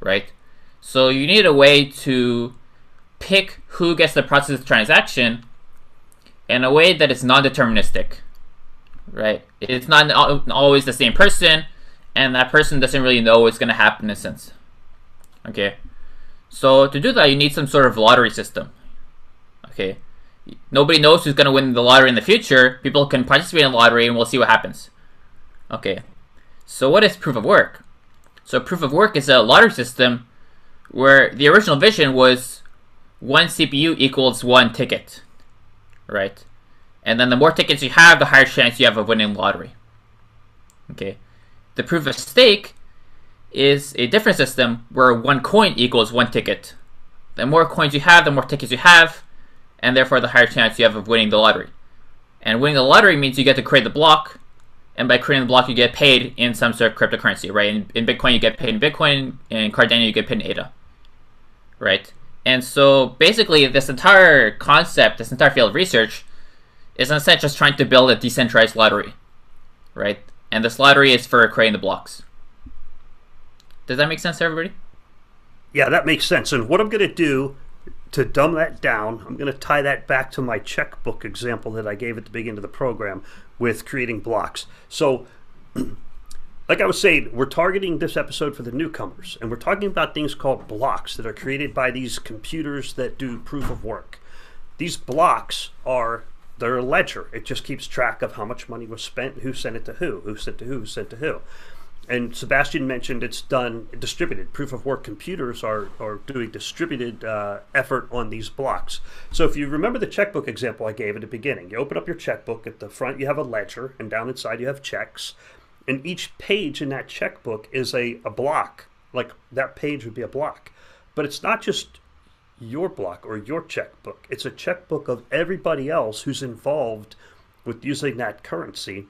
right? So you need a way to pick who gets to process the transaction in a way that is non-deterministic. Right, it's not always the same person, and that person doesn't really know what's going to happen in a sense. Okay, so to do that, you need some sort of lottery system. Okay, nobody knows who's going to win the lottery in the future. People can participate in the lottery, and we'll see what happens. Okay, so what is proof of work? So proof of work is a lottery system where the original vision was one C P U equals one ticket, right? And then the more tickets you have, the higher chance you have of winning the lottery. Okay. The proof of stake is a different system where one coin equals one ticket. The more coins you have, the more tickets you have, and therefore the higher chance you have of winning the lottery. And winning the lottery means you get to create the block, and by creating the block, you get paid in some sort of cryptocurrency, right? In, in Bitcoin, you get paid in Bitcoin. In Cardano, you get paid in A D A, right? And so basically, this entire concept, this entire field of research, is in a sense just trying to build a decentralized lottery, right? And this lottery is for creating the blocks. Does that make sense to everybody? Yeah, that makes sense. And what I'm going to do to dumb that down, I'm going to tie that back to my checkbook example that I gave at the beginning of the program with creating blocks. So like I was saying, we're targeting this episode for the newcomers, and we're talking about things called blocks that are created by these computers that do proof of work. These blocks are They're a ledger. It just keeps track of how much money was spent, who sent it to who, who sent to who, who sent to who. And Sebastian mentioned it's done distributed. Proof of work computers are, are doing distributed uh, effort on these blocks. So if you remember the checkbook example I gave at the beginning, you open up your checkbook, at the front you have a ledger, and down inside you have checks. And each page in that checkbook is a, a block. Like that page would be a block. But it's not just your block or your checkbook. It's a checkbook of everybody else who's involved with using that currency.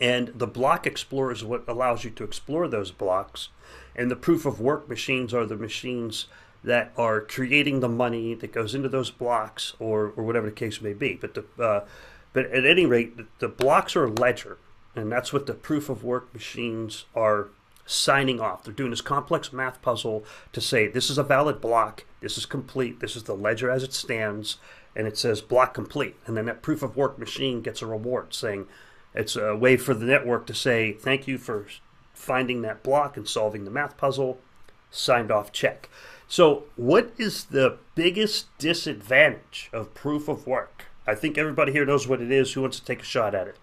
And the block explorer is what allows you to explore those blocks. And the proof of work machines are the machines that are creating the money that goes into those blocks, or, or whatever the case may be. But the, uh, but at any rate, the, the blocks are a ledger, and that's what the proof of work machines are signing off. They're doing this complex math puzzle to say this is a valid block, this is complete, this is the ledger as it stands, and it says block complete. And then that proof of work machine gets a reward, saying it's a way for the network to say thank you for finding that block and solving the math puzzle, signed off, check. So what is the biggest disadvantage of proof of work? I think everybody here knows what it is. Who wants to take a shot at it?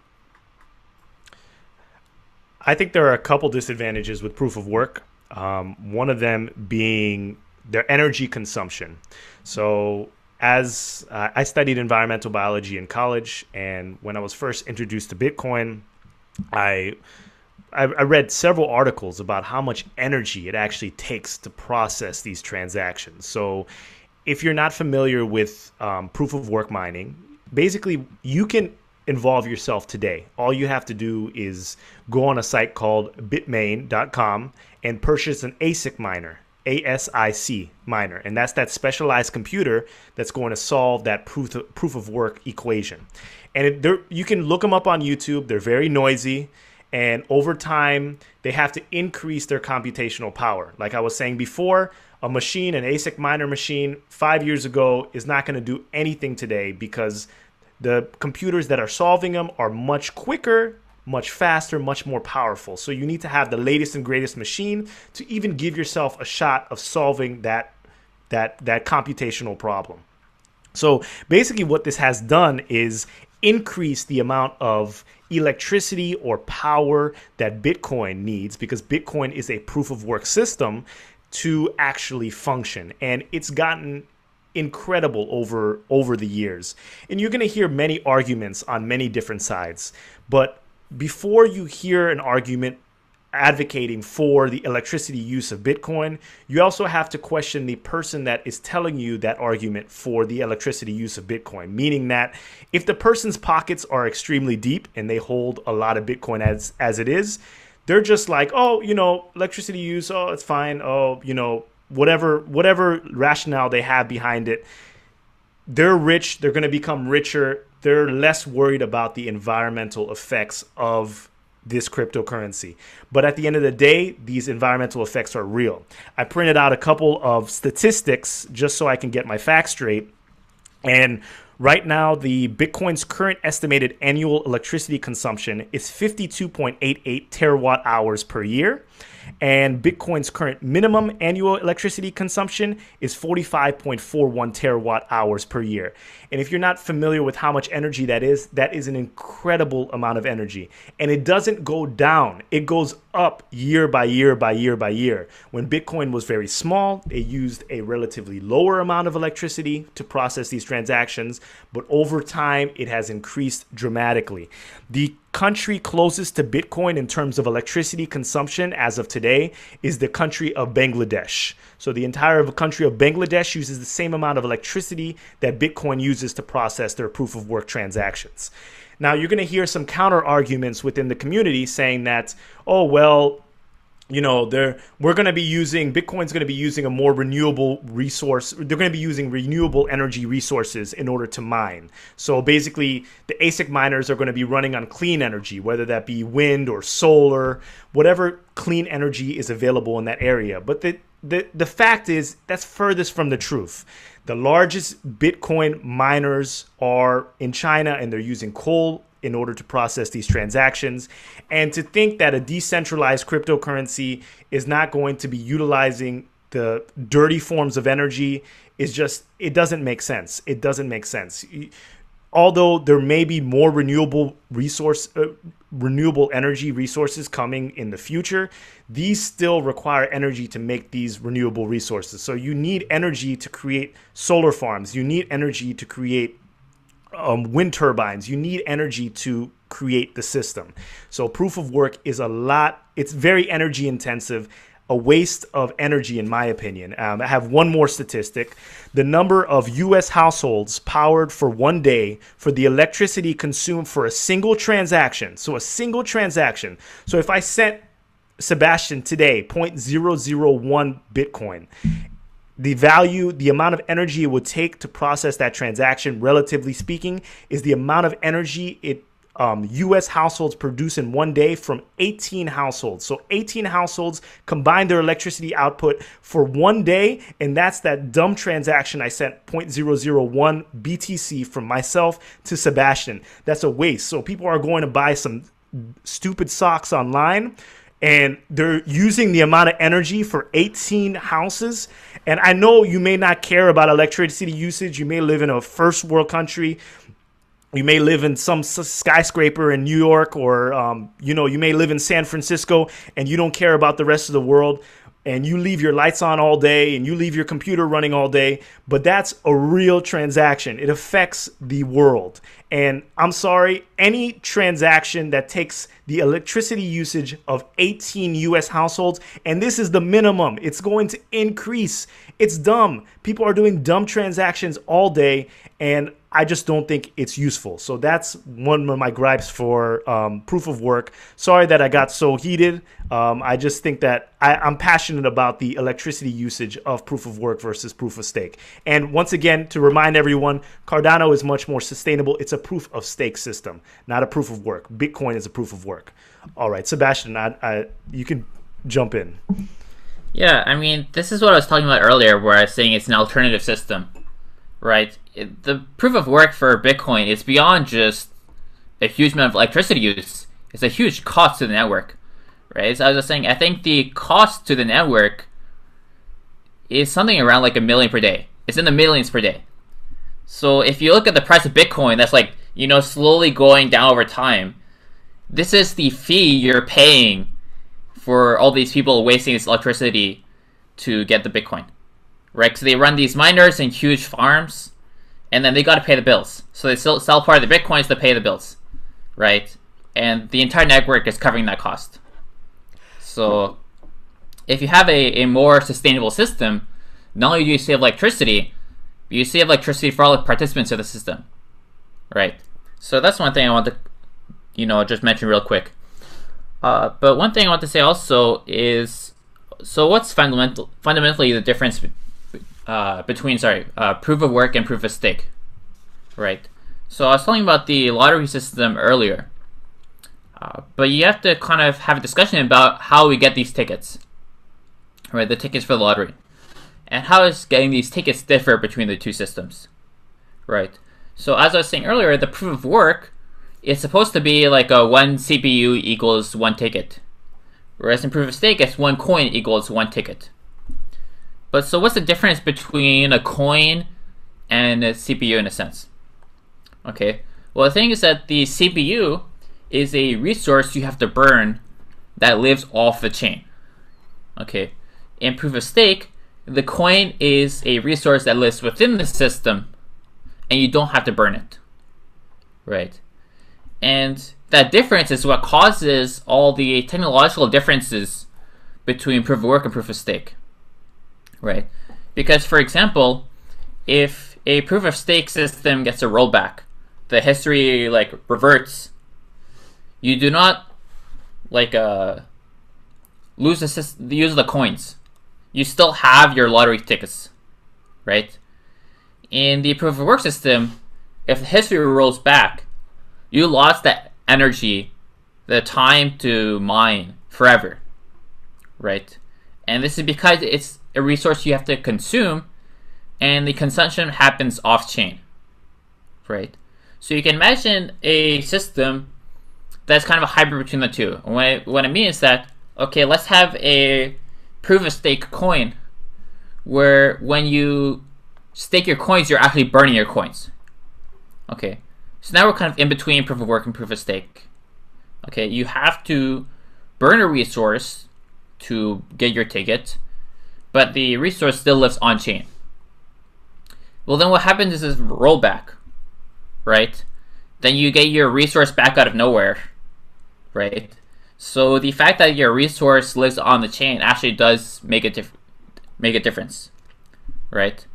I think there are a couple disadvantages with proof of work. Um, one of them being their energy consumption. So as uh, I studied environmental biology in college, and when I was first introduced to Bitcoin, I I read several articles about how much energy it actually takes to process these transactions. So if you're not familiar with um, proof of work mining, basically you can involve yourself today. All you have to do is go on a site called bitmain dot com and purchase an ASIC miner, A S I C miner. And that's that specialized computer that's going to solve that proof of, proof of work equation. And it, there, you can look them up on YouTube. They're very noisy. And over time, they have to increase their computational power. Like I was saying before, a machine, an ASIC miner machine, five years ago is not going to do anything today because the computers that are solving them are much quicker, much faster, much more powerful. So you need to have the latest and greatest machine to even give yourself a shot of solving that, that, that computational problem. So basically what this has done is increase the amount of electricity or power that Bitcoin needs, because Bitcoin is a proof of work system, to actually function. And it's gotten incredible over over the years. And you're going to hear many arguments on many different sides. But before you hear an argument advocating for the electricity use of Bitcoin, you also have to question the person that is telling you that argument for the electricity use of Bitcoin, meaning that if the person's pockets are extremely deep and they hold a lot of Bitcoin as as it is, they're just like, oh, you know, electricity use, oh, it's fine, oh, you know, whatever whatever rationale they have behind it. They're rich, they're going to become richer, they're less worried about the environmental effects of this cryptocurrency. But at the end of the day, these environmental effects are real. I printed out a couple of statistics just so I can get my facts straight. And right now, the Bitcoin's current estimated annual electricity consumption is fifty-two point eight eight terawatt hours per year. And Bitcoin's current minimum annual electricity consumption is forty-five point four one terawatt hours per year. And if you're not familiar with how much energy that is, that is an incredible amount of energy. And it doesn't go down. It goes up year by year by year by year. When Bitcoin was very small, it used a relatively lower amount of electricity to process these transactions. But over time, it has increased dramatically. The country closest to Bitcoin in terms of electricity consumption as of today is the country of Bangladesh. So the entire country of Bangladesh uses the same amount of electricity that Bitcoin uses to process their proof of work transactions. Now you're going to hear some counter arguments within the community saying that, oh, well, you know, they're, we're going to be using, Bitcoin's going to be using a more renewable resource. They're going to be using renewable energy resources in order to mine. So basically, the ASIC miners are going to be running on clean energy, whether that be wind or solar, whatever clean energy is available in that area. But the, the, the fact is, that's furthest from the truth. The largest Bitcoin miners are in China, and they're using coal in order to process these transactions. And to think that a decentralized cryptocurrency is not going to be utilizing the dirty forms of energy is just, it doesn't make sense. It doesn't make sense. Although there may be more renewable resource, uh, renewable energy resources coming in the future, these still require energy to make these renewable resources. So you need energy to create solar farms. You need energy to create Um, wind turbines. You need energy to create the system. So proof of work is a lot. It's very energy intensive, a waste of energy, in my opinion. Um, I have one more statistic. The number of U S households powered for one day for the electricity consumed for a single transaction. So a single transaction. So if I sent Sebastian today zero point zero zero one Bitcoin, the value, the amount of energy it would take to process that transaction, relatively speaking, is the amount of energy it um, U S households produce in one day from eighteen households. So eighteen households combine their electricity output for one day, and that's that dumb transaction I sent zero point zero zero one B T C from myself to Sebastian. That's a waste. So people are going to buy some stupid socks online and they're using the amount of energy for eighteen houses. And I know you may not care about electricity usage. You may live in a first world country. You may live in some skyscraper in New York, or, um, you know, you may live in San Francisco and you don't care about the rest of the world, and you leave your lights on all day and you leave your computer running all day. But that's a real transaction. It affects the world. And I'm sorry, any transaction that takes the electricity usage of eighteen U S households, and this is the minimum, it's going to increase. It's dumb. People are doing dumb transactions all day, and I just don't think it's useful. So that's one of my gripes for um, proof of work. Sorry that I got so heated. Um, I just think that I, I'm passionate about the electricity usage of proof of work versus proof of stake. And once again, to remind everyone, Cardano is much more sustainable. It's a proof of stake system, not a proof of work. Bitcoin is a proof of work. All right, Sebastian, I, I, you can jump in. Yeah, I mean, this is what I was talking about earlier, where I was saying it's an alternative system. Right, the proof of work for Bitcoin is beyond just a huge amount of electricity use. It's a huge cost to the network, right? So I was just saying, I think the cost to the network is something around like a million per day. It's in the millions per day. So if you look at the price of Bitcoin, that's like, you know, slowly going down over time. This is the fee you're paying for all these people wasting this electricity to get the Bitcoin. Right, so they run these miners in huge farms, and then they got to pay the bills. So they still sell part of the bitcoins to pay the bills, right? And the entire network is covering that cost. So if you have a, a more sustainable system, not only do you save electricity, but you save electricity for all the participants of the system, right? So that's one thing I want to, you know, just mention real quick. Uh, but one thing I want to say also is, so what's fundamental, fundamentally the difference Uh, between, sorry, uh, proof of work and proof of stake, right? So I was talking about the lottery system earlier, uh, but you have to kind of have a discussion about how we get these tickets, right? The tickets for the lottery, and how is getting these tickets differ between the two systems, right? So as I was saying earlier, the proof of work is supposed to be like a one C P U equals one ticket, whereas in proof of stake, it's one coin equals one ticket. But so what's the difference between a coin and a C P U in a sense? Okay, well the thing is that the C P U is a resource you have to burn that lives off the chain. Okay, in proof of stake, the coin is a resource that lives within the system and you don't have to burn it, right? And that difference is what causes all the technological differences between proof of work and proof of stake. Right, because for example, if a proof of stake system gets a rollback, the history like reverts, you do not like uh, lose the, the use of the coins. You still have your lottery tickets, right? In the proof of work system, if the history rolls back, you lost that energy, the time to mine forever, right? And this is because it's a resource you have to consume, and the consumption happens off-chain, right? So you can imagine a system that's kind of a hybrid between the two. And what I, what I mean is that, okay, let's have a proof-of-stake coin where when you stake your coins, you're actually burning your coins. Okay, so now we're kind of in between proof-of-work and proof-of-stake. Okay, you have to burn a resource to get your ticket, but the resource still lives on-chain. Well, then what happens is this rollback, right? Then you get your resource back out of nowhere, right? So the fact that your resource lives on the chain actually does make a diff make a difference, right?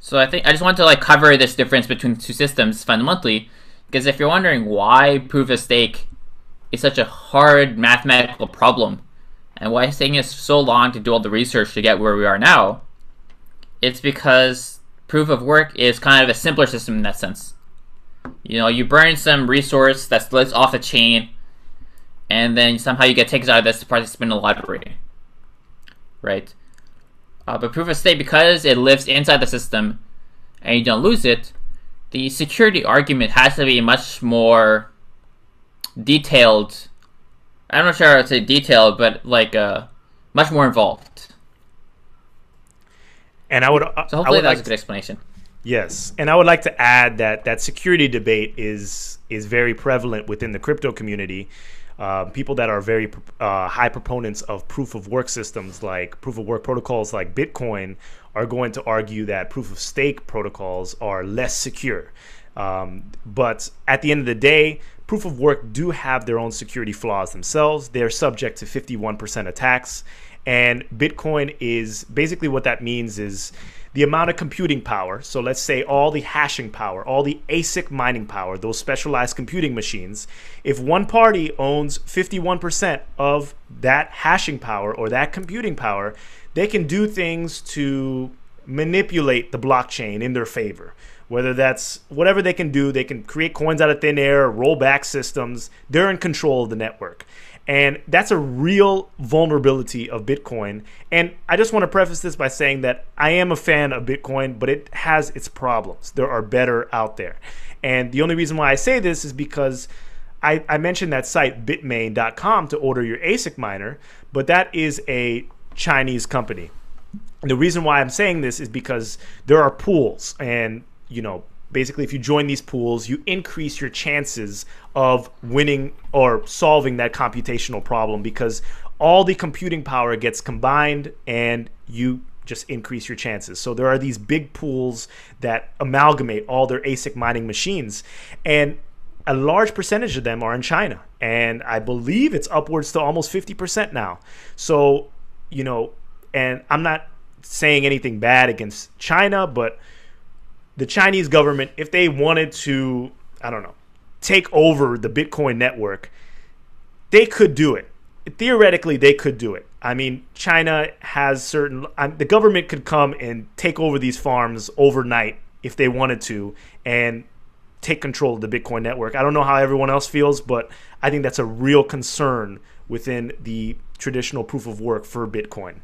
So I think I just want to like cover this difference between the two systems fundamentally, because if you're wondering why proof of stake is such a hard mathematical problem, and why it's taking us so long to do all the research to get where we are now, it's because proof of work is kind of a simpler system in that sense. You know, you burn some resource that lives off a chain, and then somehow you get tickets out of this to participate in the lottery, right? Uh, but proof of stake, because it lives inside the system and you don't lose it, the security argument has to be much more detailed I'm not sure I'd say detailed, but like uh, much more involved. And I would. So hopefully that's a good explanation. Yes, and I would like to add that that security debate is is very prevalent within the crypto community. Uh, people that are very uh, high proponents of proof of work systems, like proof of work protocols like Bitcoin, are going to argue that proof of stake protocols are less secure. Um, but at the end of the day, proof of work do have their own security flaws themselves. They're subject to fifty-one percent attacks. And Bitcoin is basically, what that means is the amount of computing power. So let's say all the hashing power, all the A S I C mining power, those specialized computing machines. If one party owns fifty-one percent of that hashing power or that computing power, they can do things to manipulate the blockchain in their favor. Whether that's whatever they can do, they can create coins out of thin air, roll back systems. They're in control of the network. And that's a real vulnerability of Bitcoin. And I just want to preface this by saying that I am a fan of Bitcoin, but it has its problems. There are better out there. And the only reason why I say this is because I, I mentioned that site bitmain dot com to order your A S I C miner, but that is a Chinese company. And the reason why I'm saying this is because there are pools, and you know, basically if you join these pools, you increase your chances of winning or solving that computational problem, because all the computing power gets combined and you just increase your chances. So there are these big pools that amalgamate all their A S I C mining machines, and a large percentage of them are in China. And I believe it's upwards to almost fifty percent now. So, you know, and I'm not saying anything bad against China, but the Chinese government, if they wanted to, I don't know, take over the Bitcoin network, they could do it. Theoretically, they could do it. I mean, China has certain, um, the government could come and take over these farms overnight if they wanted to and take control of the Bitcoin network. I don't know how everyone else feels, but I think that's a real concern within the traditional proof of work for Bitcoin.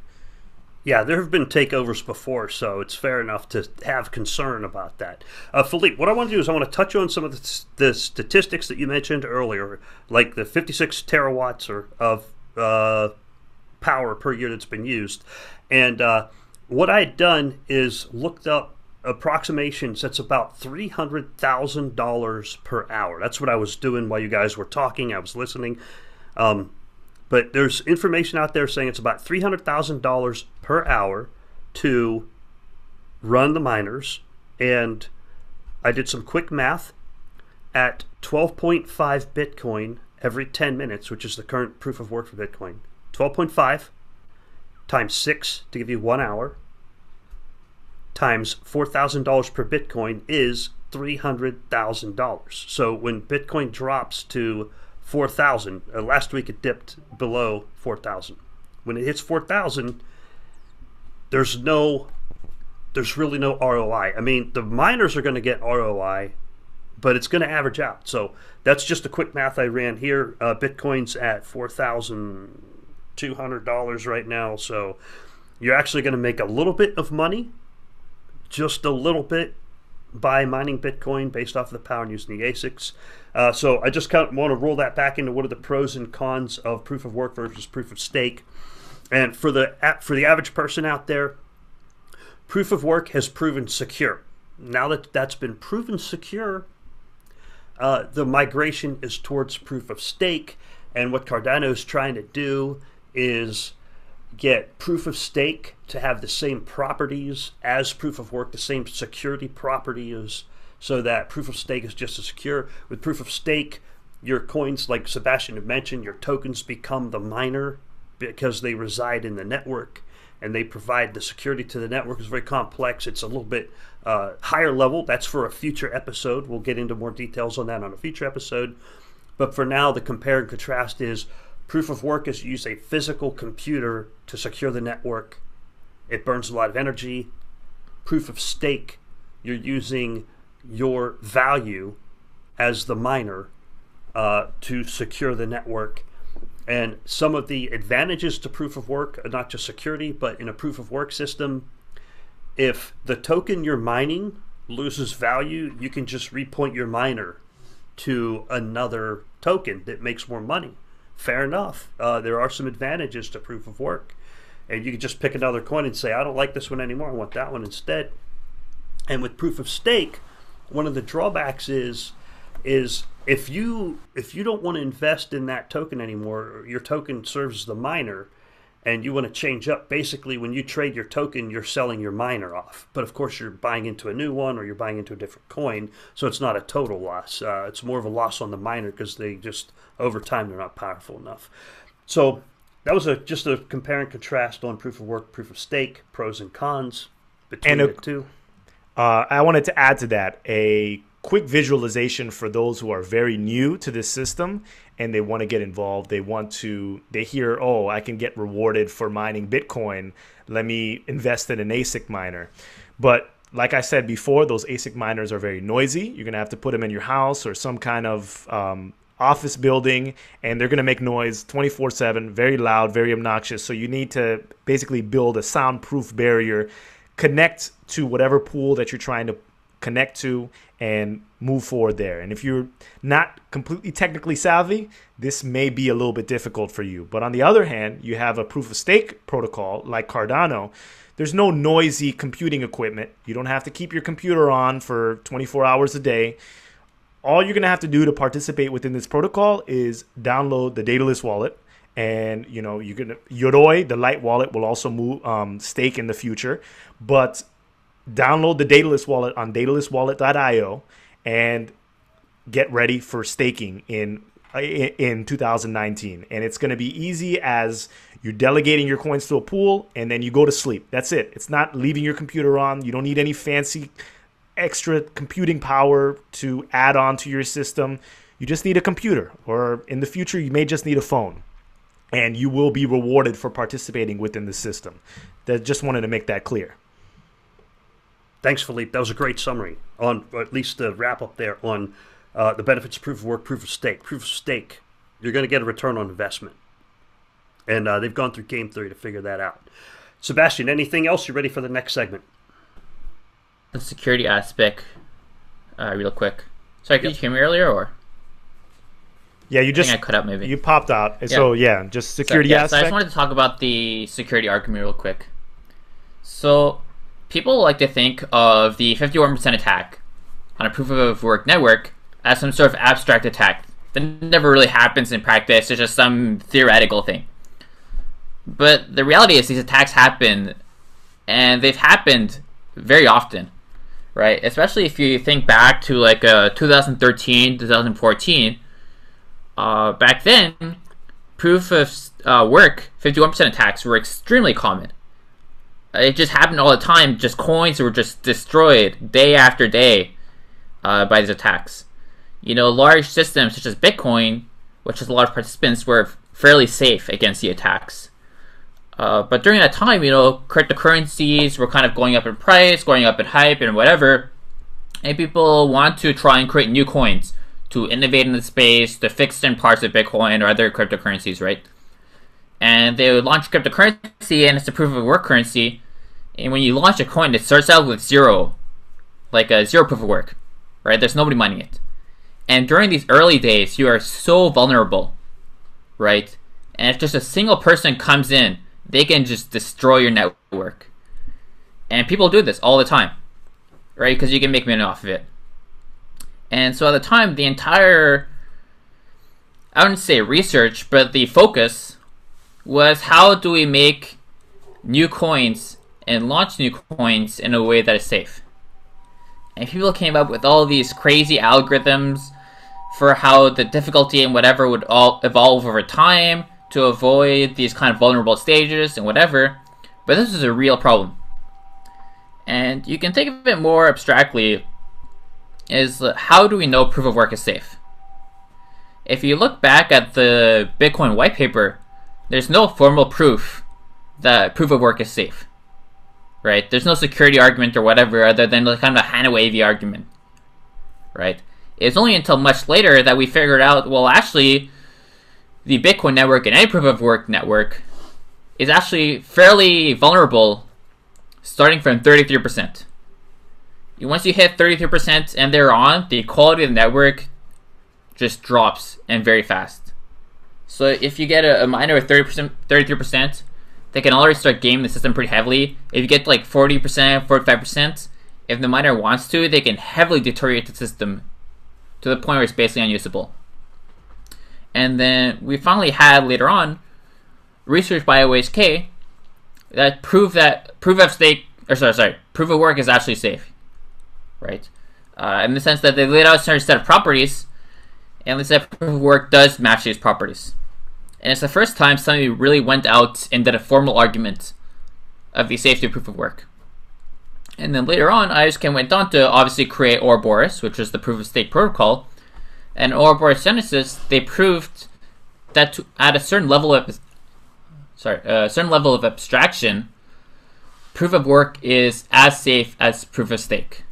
Yeah, there have been takeovers before, so it's fair enough to have concern about that. Uh, Philippe, what I want to do is I want to touch on some of the, the statistics that you mentioned earlier, like the fifty-six terawatts or, of uh, power per year that's been used. And uh, what I had done is looked up approximations that's about three hundred thousand dollars per hour. That's what I was doing while you guys were talking. I was listening. Um, But there's information out there saying it's about three hundred thousand dollars per hour to run the miners. And I did some quick math. At twelve point five Bitcoin every ten minutes, which is the current proof of work for Bitcoin, twelve point five times six to give you one hour, times four thousand dollars per Bitcoin is three hundred thousand dollars. So when Bitcoin drops to four thousand. Uh, last week it dipped below four thousand. When it hits four thousand, there's no, there's really no R O I. I mean, the miners are going to get R O I, but it's going to average out. So that's just a quick math I ran here. Uh, Bitcoin's at four thousand two hundred dollars right now. So you're actually going to make a little bit of money, just a little bit, by mining Bitcoin based off of the power and using the A S I Cs. Uh, so I just kind of want to roll that back into what are the pros and cons of proof of work versus proof of stake. And for the for the average person out there, proof of work has proven secure. Now that that's been proven secure, uh, the migration is towards proof of stake. And what Cardano is trying to do is get proof of stake to have the same properties as proof of work, the same security properties, so that proof of stake is just as secure. With proof of stake, your coins, like Sebastian had mentioned, your tokens become the miner because they reside in the network and they provide the security to the network. It's very complex. It's a little bit uh, higher level. That's for a future episode. We'll get into more details on that on a future episode. But for now, the compare and contrast is proof of work is you use a physical computer to secure the network. It burns a lot of energy. Proof of stake, you're using your value as the miner uh, to secure the network. And some of the advantages to proof of work are not just security, but in a proof of work system, if the token you're mining loses value, you can just repoint your miner to another token that makes more money. fair enough. Uh, there are some advantages to proof of work. And you can just pick another coin and say, I don't like this one anymore, I want that one instead. And with proof of stake, one of the drawbacks is is if you if you don't want to invest in that token anymore, your token serves as the miner, and you want to change up. Basically, when you trade your token, you're selling your miner off. But of course, you're buying into a new one, or you're buying into a different coin, so it's not a total loss. Uh, it's more of a loss on the miner because they just, over time, they're not powerful enough. So that was a, just a compare and contrast on proof of work, proof of stake, pros and cons between and a, the two. Uh, I wanted to add to that a quick visualization for those who are very new to this system and they want to get involved. They want to, they hear, oh, I can get rewarded for mining Bitcoin. Let me invest in an A S I C miner. But like I said before, those A S I C miners are very noisy. You're going to have to put them in your house or some kind of um, office building, and they're going to make noise twenty-four seven, very loud, very obnoxious. So you need to basically build a soundproof barrier, connect to whatever pool that you're trying to connect to, and move forward there. And if you're not completely technically savvy, this may be a little bit difficult for you. But on the other hand, you have a proof of stake protocol like Cardano. There's no noisy computing equipment. You don't have to keep your computer on for twenty-four hours a day. All you're going to have to do to participate within this protocol is download the Daedalus wallet. And, you know, you're going to Yoroi, the Lite wallet, will also move um, stake in the future. But download the Daedalus wallet on daedalus wallet dot i o and get ready for staking in in two thousand nineteen. And it's going to be easy as you're delegating your coins to a pool and then you go to sleep. That's it. It's not leaving your computer on. You don't need any fancy extra computing power to add on to your system. You just need a computer, or in the future, you may just need a phone, and you will be rewarded for participating within the system. I just wanted to make that clear. Thanks, Philippe. That was a great summary on, or at least the wrap up there on uh, the benefits of proof of work, proof of stake. Proof of stake, you're going to get a return on investment. And uh, they've gone through game theory to figure that out. Sebastian, anything else? You ready for the next segment? The security aspect, uh, real quick. Sorry, could yep. you hear me earlier, or? Yeah, you just I think I cut out maybe. You popped out. Yeah. So yeah, just security so, yeah, aspect. So I just wanted to talk about the security argument real quick. So people like to think of the fifty-one percent attack on a proof of work network as some sort of abstract attack that never really happens in practice. It's just some theoretical thing. But the reality is these attacks happen, and they've happened very often, right? Especially if you think back to like uh, two thousand thirteen, two thousand fourteen. Uh, back then, proof of uh, work fifty-one percent attacks were extremely common. It just happened all the time. Just coins were just destroyed day after day uh, by these attacks. You know, large systems such as Bitcoin, which has a lot of participants, were fairly safe against the attacks. Uh, but during that time, you know, cryptocurrencies were kind of going up in price, going up in hype and whatever. And people want to try and create new coins to innovate in the space, to fix certain parts of Bitcoin or other cryptocurrencies, right? And they would launch a cryptocurrency, and it's a proof of work currency. And when you launch a coin, it starts out with zero, like a zero proof of work, right? There's nobody mining it. And during these early days, you are so vulnerable, right? And if just a single person comes in, they can just destroy your network. And people do this all the time, right? Because you can make money off of it. And so at the time, the entire, I wouldn't say research, but the focus was how do we make new coins and launch new coins in a way that is safe. And people came up with all these crazy algorithms for how the difficulty and whatever would all evolve over time to avoid these kind of vulnerable stages and whatever. But this is a real problem. And you can think of it more abstractly is how do we know proof of work is safe? If you look back at the Bitcoin white paper, there's no formal proof that proof of work is safe, right? There's no security argument or whatever other than kind of a Hanawavy argument, right? It's only until much later that we figured out, well, actually, the Bitcoin network and any proof of work network is actually fairly vulnerable starting from thirty-three percent. Once you hit thirty-three percent and they're on, the quality of the network just drops and very fast. So if you get a, a miner with thirty percent, thirty-three percent, they can already start gaming the system pretty heavily. If you get like forty percent, forty-five percent, if the miner wants to, they can heavily deteriorate the system to the point where it's basically unusable. And then we finally had later on research by I O H K that proved that proof of stake, or sorry, sorry, proof of work is actually safe, right? Uh, in the sense that they laid out a certain set of properties, and they said proof of work does match these properties. And it's the first time somebody really went out and did a formal argument of the safety of proof of work. And then later on, I O H K went on to obviously create Ouroboros, which was the proof of stake protocol. And Ouroboros Genesis, they proved that to, at a certain level of sorry, a certain level of abstraction, proof of work is as safe as proof of stake.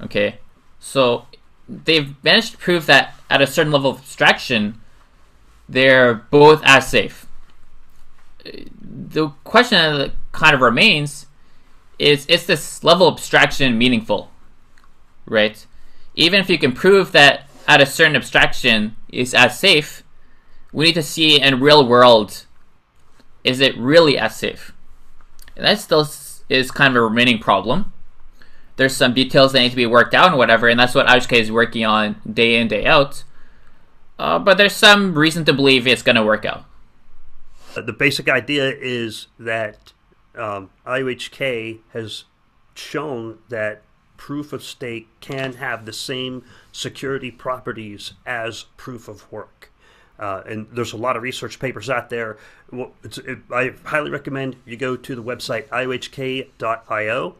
Okay, so they've managed to prove that at a certain level of abstraction, they're both as safe. The question that kind of remains is: is this level of abstraction meaningful? Right? Even if you can prove that at a certain abstraction is as safe, we need to see in real world, is it really as safe? And that still is kind of a remaining problem. There's some details that need to be worked out and whatever, and that's what I O H K is working on day in, day out. Uh, but there's some reason to believe it's going to work out. The basic idea is that um, I O H K has shown that proof of stake can have the same security properties as proof of work. Uh, and there's a lot of research papers out there. Well, it's, it, I highly recommend you go to the website I O H K dot I O,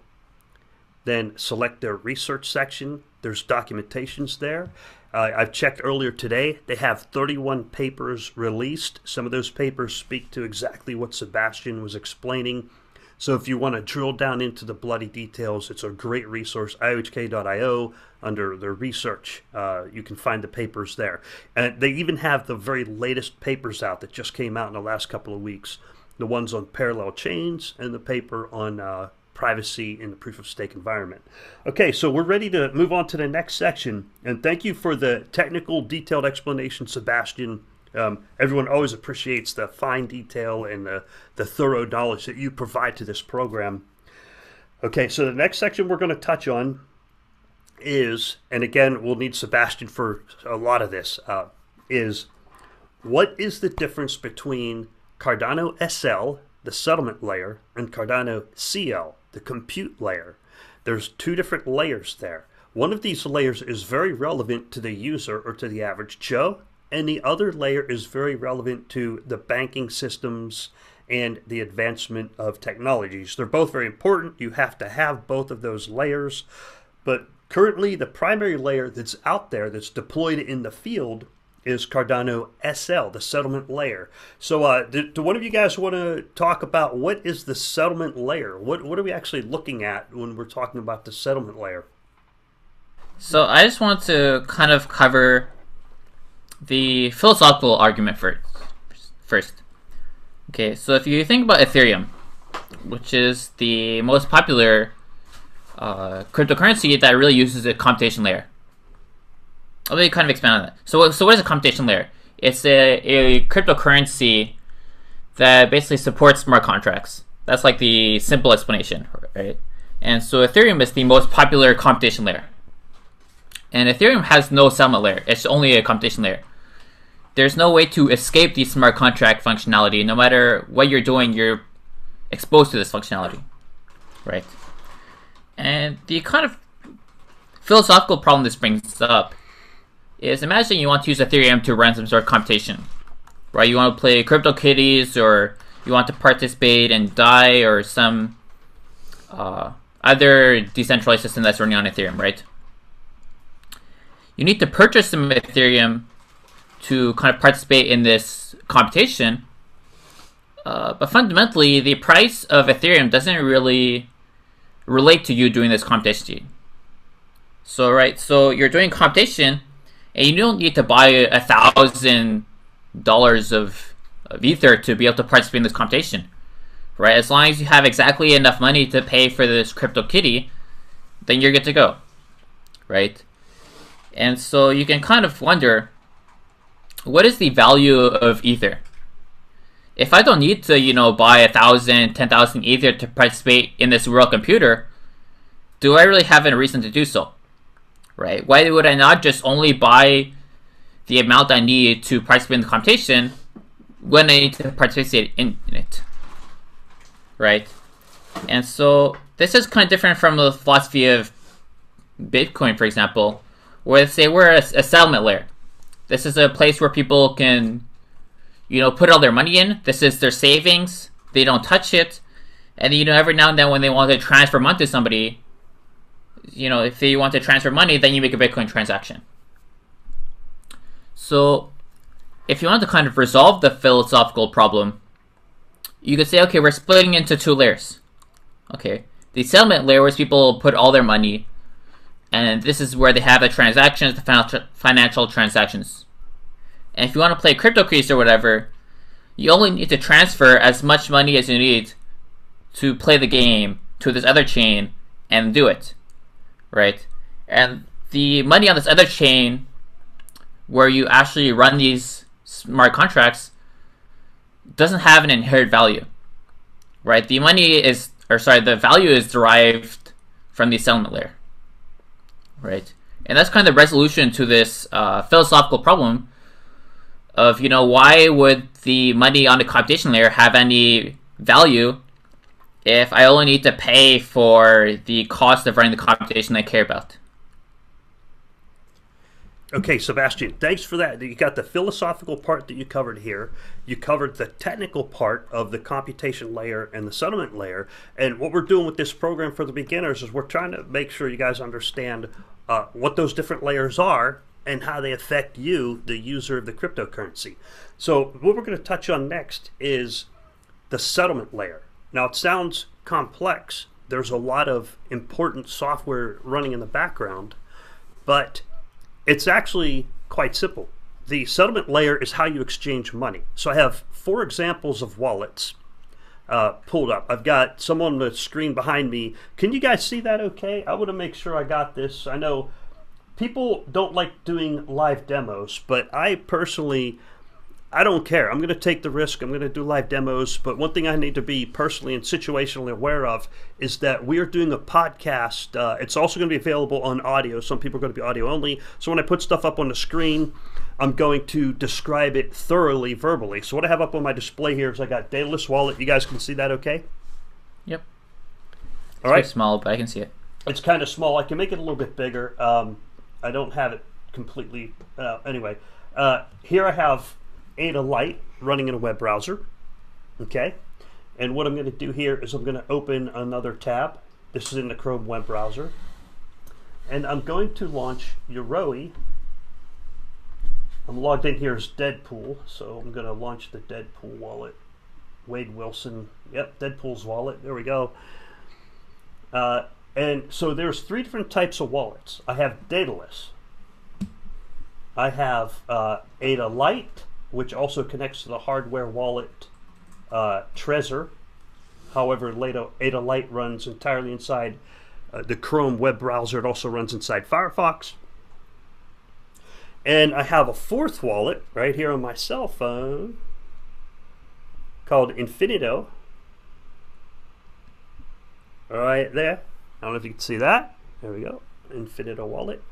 then select their research section. There's documentations there. Uh, I've checked earlier today. They have thirty-one papers released. Some of those papers speak to exactly what Sebastian was explaining. So if you want to drill down into the bloody details, it's a great resource, I O H K dot I O, under their research. Uh, you can find the papers there. And they even have the very latest papers out that just came out in the last couple of weeks, the ones on parallel chains and the paper on uh, privacy in the proof-of-stake environment. Okay, so we're ready to move on to the next section. And thank you for the technical, detailed explanation, Sebastian. Um, everyone always appreciates the fine detail and the, the thorough knowledge that you provide to this program. Okay, so the next section we're going to touch on is, and again, we'll need Sebastian for a lot of this, uh, is what is the difference between Cardano S L, the settlement layer, and Cardano C L, the compute layer? There's two different layers there. One of these layers is very relevant to the user or to the average Joe, and the other layer is very relevant to the banking systems and the advancement of technologies. They're both very important. You have to have both of those layers. But currently, the primary layer that's out there, that's deployed in the field, is Cardano S L, the settlement layer. So uh, do, do one of you guys want to talk about what is the settlement layer? What, what are we actually looking at when we're talking about the settlement layer? So I just want to kind of cover the philosophical argument for it first. Okay, so if you think about Ethereum, which is the most popular uh, cryptocurrency that really uses a computation layer, I'll really kind of expand on that. So, so what is a computation layer? It's a, a cryptocurrency that basically supports smart contracts. That's like the simple explanation, right? And so Ethereum is the most popular computation layer. And Ethereum has no settlement layer. It's only a computation layer. There's no way to escape the smart contract functionality. No matter what you're doing, you're exposed to this functionality, right? And the kind of philosophical problem this brings up is, imagine you want to use Ethereum to run some sort of computation, right? You want to play CryptoKitties, or you want to participate in D A I, or some uh, other decentralized system that's running on Ethereum, right? You need to purchase some Ethereum to kind of participate in this computation. Uh, but fundamentally, the price of Ethereum doesn't really relate to you doing this computation. So, right, so you're doing computation, and you don't need to buy a thousand dollars of of Ether to be able to participate in this computation, right? As long as you have exactly enough money to pay for this CryptoKitty, then you're good to go, right? And so you can kind of wonder, what is the value of Ether? If I don't need to, you know, buy a thousand, ten thousand Ether to participate in this real computer, do I really have any reason to do so? Right? Why would I not just only buy the amount I need to participate in the computation when I need to participate in it? Right? And so this is kind of different from the philosophy of Bitcoin, for example, where say we're a, a settlement layer. This is a place where people can, you know, put all their money in. This is their savings. They don't touch it. And, you know, every now and then when they want to transfer money to somebody, you know, if they want to transfer money, then you make a Bitcoin transaction. So if you want to kind of resolve the philosophical problem, you could say, okay, we're splitting into two layers. Okay, the settlement layer is people put all their money, and this is where they have the transactions, the financial transactions. And if you want to play CryptoKitties or whatever, you only need to transfer as much money as you need to play the game to this other chain and do it, right? And the money on this other chain, where you actually run these smart contracts, doesn't have an inherent value, right? The money is, or sorry, the value is derived from the settlement layer, right? And that's kind of the resolution to this uh, philosophical problem of, you know, why would the money on the computation layer have any value if I only need to pay for the cost of running the computation I care about? Okay, Sebastian, thanks for that. You got the philosophical part that you covered here. You covered the technical part of the computation layer and the settlement layer. And what we're doing with this program for the beginners is we're trying to make sure you guys understand uh, what those different layers are and how they affect you, the user of the cryptocurrency. So what we're going to touch on next is the settlement layer. Now, it sounds complex. There's a lot of important software running in the background, but it's actually quite simple. The settlement layer is how you exchange money. So I have four examples of wallets uh, pulled up. I've got some on the screen behind me. Can you guys see that okay? I want to make sure I got this. I know people don't like doing live demos, but I personally, I don't care. I'm going to take the risk. I'm going to do live demos. But one thing I need to be personally and situationally aware of is that we are doing a podcast. Uh, it's also going to be available on audio. Some people are going to be audio only. So when I put stuff up on the screen, I'm going to describe it thoroughly verbally. So what I have up on my display here is I got Daedalus wallet. You guys can see that okay? Yep. All right. It's small, but I can see it. It's kind of small. I can make it a little bit bigger. Um, I don't have it completely. Uh, anyway, uh, here I have Ada Lite running in a web browser, okay? And what I'm going to do here is I'm going to open another tab. This is in the Chrome web browser. And I'm going to launch Yoroi. I'm logged in here as Deadpool, so I'm going to launch the Deadpool wallet. Wade Wilson, yep, Deadpool's wallet, there we go. Uh, and so there's three different types of wallets. I have Daedalus. I have uh, Ada Lite, which also connects to the hardware wallet uh, Trezor. However, Ada Lite runs entirely inside uh, the Chrome web browser. It also runs inside Firefox. And I have a fourth wallet right here on my cell phone called Infinito. Right there. I don't know if you can see that. There we go. Infinito wallet.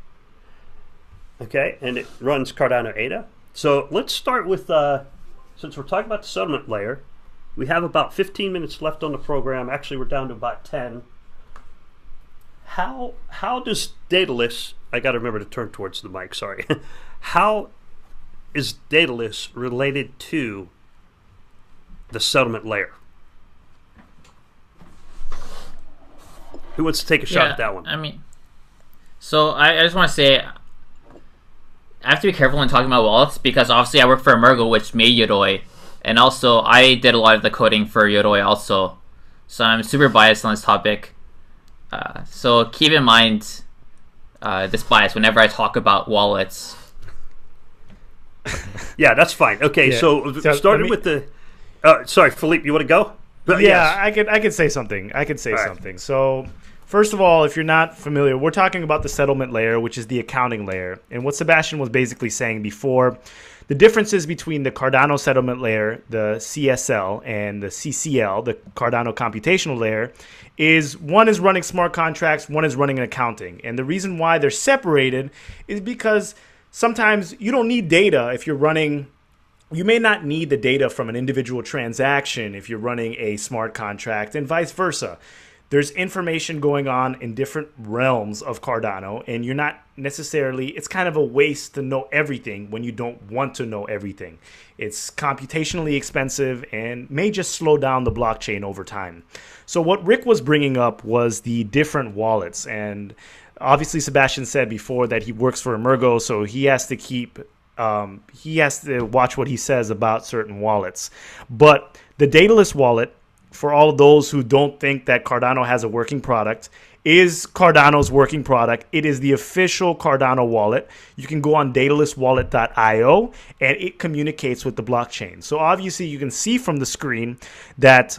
Okay, and it runs Cardano A D A. So let's start with, uh, since we're talking about the settlement layer, we have about fifteen minutes left on the program. Actually, we're down to about ten. How, how does Daedalus, I got to remember to turn towards the mic, sorry. How is Daedalus related to the settlement layer? Who wants to take a shot yeah, at that one? I mean, so I, I just want to say, I have to be careful when talking about wallets because obviously I work for Emurgo, which made Yoroi, and also I did a lot of the coding for Yoroi also, so I'm super biased on this topic. Uh, so keep in mind uh, this bias whenever I talk about wallets. Yeah, that's fine. Okay, yeah. so, so starting me... with the... Uh, sorry, Philippe, you want to go? But, yeah, yes. I could I could say something. I could say All something. Right. So First of all, if you're not familiar, we're talking about the settlement layer, which is the accounting layer. And what Sebastian was basically saying before, the differences between the Cardano settlement layer, the C S L, and the C C L, the Cardano computational layer, is one is running smart contracts, one is running accounting. And the reason why they're separated is because sometimes you don't need data if you're running. You may not need the data from an individual transaction if you're running a smart contract, and vice versa. There's information going on in different realms of Cardano, and you're not necessarily, it's kind of a waste to know everything when you don't want to know everything. It's computationally expensive and may just slow down the blockchain over time. So what Rick was bringing up was the different wallets. And obviously Sebastian said before that he works for Emurgo, so he has to keep Um, he has to watch what he says about certain wallets. But the Daedalus wallet, for all of those who don't think that Cardano has a working product, is Cardano's working product. It is the official Cardano wallet. You can go on daedalus wallet dot i o, and it communicates with the blockchain. So obviously you can see from the screen that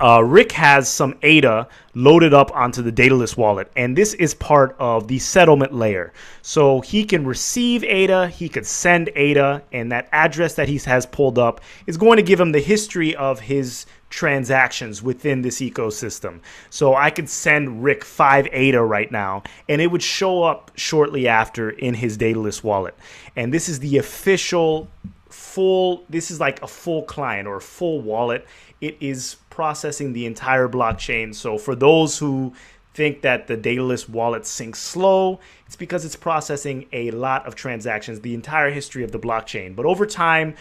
Uh, Rick has some A D A loaded up onto the Daedalus wallet, and this is part of the settlement layer. So he can receive A D A, he could send A D A, and that address that he has pulled up is going to give him the history of his transactions within this ecosystem. So I could send Rick five A D A right now, and it would show up shortly after in his Daedalus wallet. And this is the official full, this is like a full client or a full wallet. It is processing the entire blockchain. So for those who think that the Daedalus wallet sinks slow, it's because it's processing a lot of transactions, the entire history of the blockchain. But over time,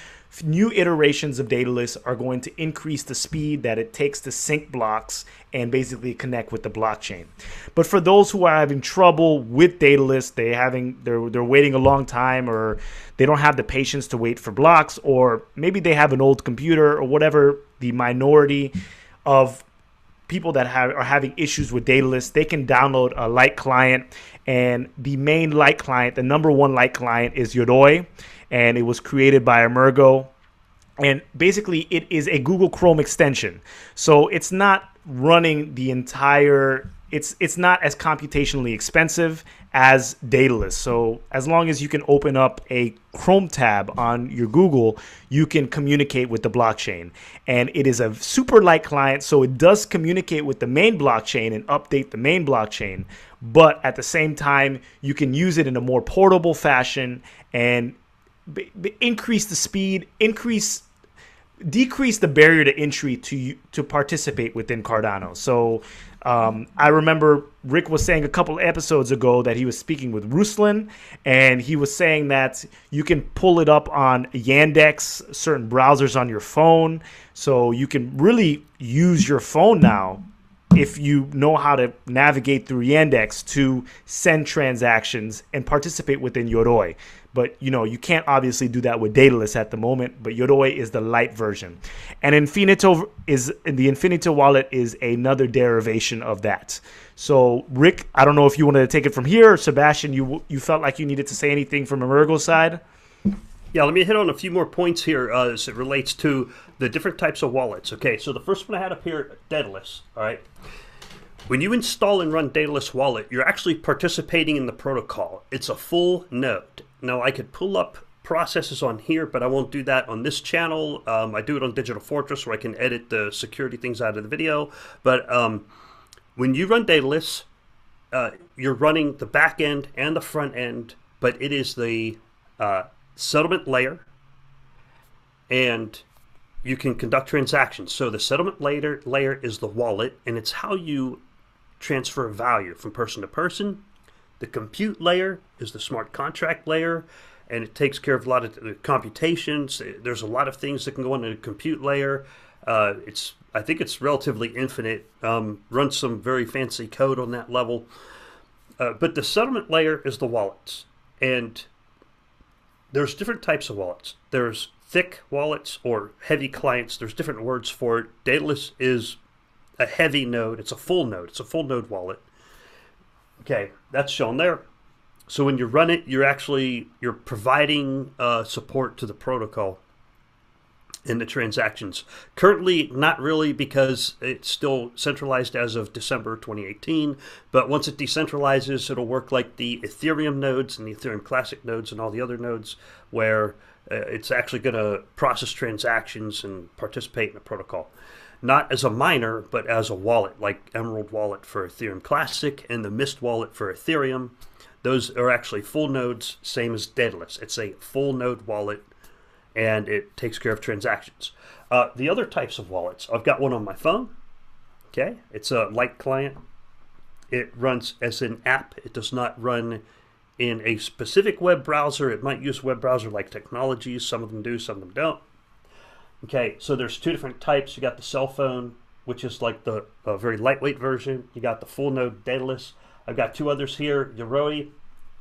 new iterations of Daedalus are going to increase the speed that it takes to sync blocks and basically connect with the blockchain. But for those who are having trouble with Daedalus, they having they're they're waiting a long time, or they don't have the patience to wait for blocks, or maybe they have an old computer or whatever, the minority of people that have, are having issues with Daedalus, they can download a Lite client. And the main Lite client, the number one Lite client, is Yoroi, and it was created by Emurgo. And basically it is a Google Chrome extension. So it's not running the entire, it's, it's not as computationally expensive as Daedalus. So as long as you can open up a Chrome tab on your Google, you can communicate with the blockchain. And it is a super light client, so it does communicate with the main blockchain and update the main blockchain. But at the same time, you can use it in a more portable fashion and b b increase the speed, increase decrease the barrier to entry to to participate within Cardano. So um, I remember Rick was saying a couple episodes ago that he was speaking with Ruslan, and he was saying that you can pull it up on Yandex, certain browsers on your phone. So you can really use your phone now, if you know how to navigate through Yandex, to send transactions and participate within Yoroi. But, you know, you can't obviously do that with Daedalus at the moment, but Yoroi is the light version. And Infinito is, the Infinito wallet is another derivation of that. So, Rick, I don't know if you wanted to take it from here, or Sebastian, you, you felt like you needed to say anything from Emurgo's side? Yeah, let me hit on a few more points here uh, as it relates to the different types of wallets. Okay, so the first one I had up here, Daedalus, all right? When you install and run Daedalus Wallet, you're actually participating in the protocol. It's a full node. Now, I could pull up processes on here, but I won't do that on this channel. Um, I do it on Digital Fortress, where I can edit the security things out of the video. But um, when you run Daedalus, uh, you're running the back end and the front end, but it is the uh, settlement layer, and you can conduct transactions. So the settlement layer, layer is the wallet, and it's how you transfer value from person to person. The compute layer is the smart contract layer, and it takes care of a lot of the computations. There's a lot of things that can go into the compute layer. Uh, it's I think it's relatively infinite. Um, runs some very fancy code on that level. Uh, but the settlement layer is the wallets, and there's different types of wallets. There's thick wallets or heavy clients. There's different words for it. Daedalus is a heavy node. It's a full node. It's a full node wallet. Okay, that's shown there. So when you run it, you're actually, you're providing uh, support to the protocol. in the transactions. Currently, not really, because it's still centralized as of December twenty eighteen, but once it decentralizes, it'll work like the Ethereum nodes and the Ethereum Classic nodes and all the other nodes, where uh, it's actually going to process transactions and participate in the protocol. Not as a miner, but as a wallet, like Emerald Wallet for Ethereum Classic and the Mist Wallet for Ethereum. Those are actually full nodes, same as Daedalus. It's a full node wallet, and it takes care of transactions. Uh, the other types of wallets, I've got one on my phone. Okay, it's a Lite client. It runs as an app. It does not run in a specific web browser. It might use web browser-like technologies. Some of them do, some of them don't. Okay, so there's two different types. You got the cell phone, which is like the uh, very lightweight version. You got the full node Daedalus. I've got two others here, Yoroi.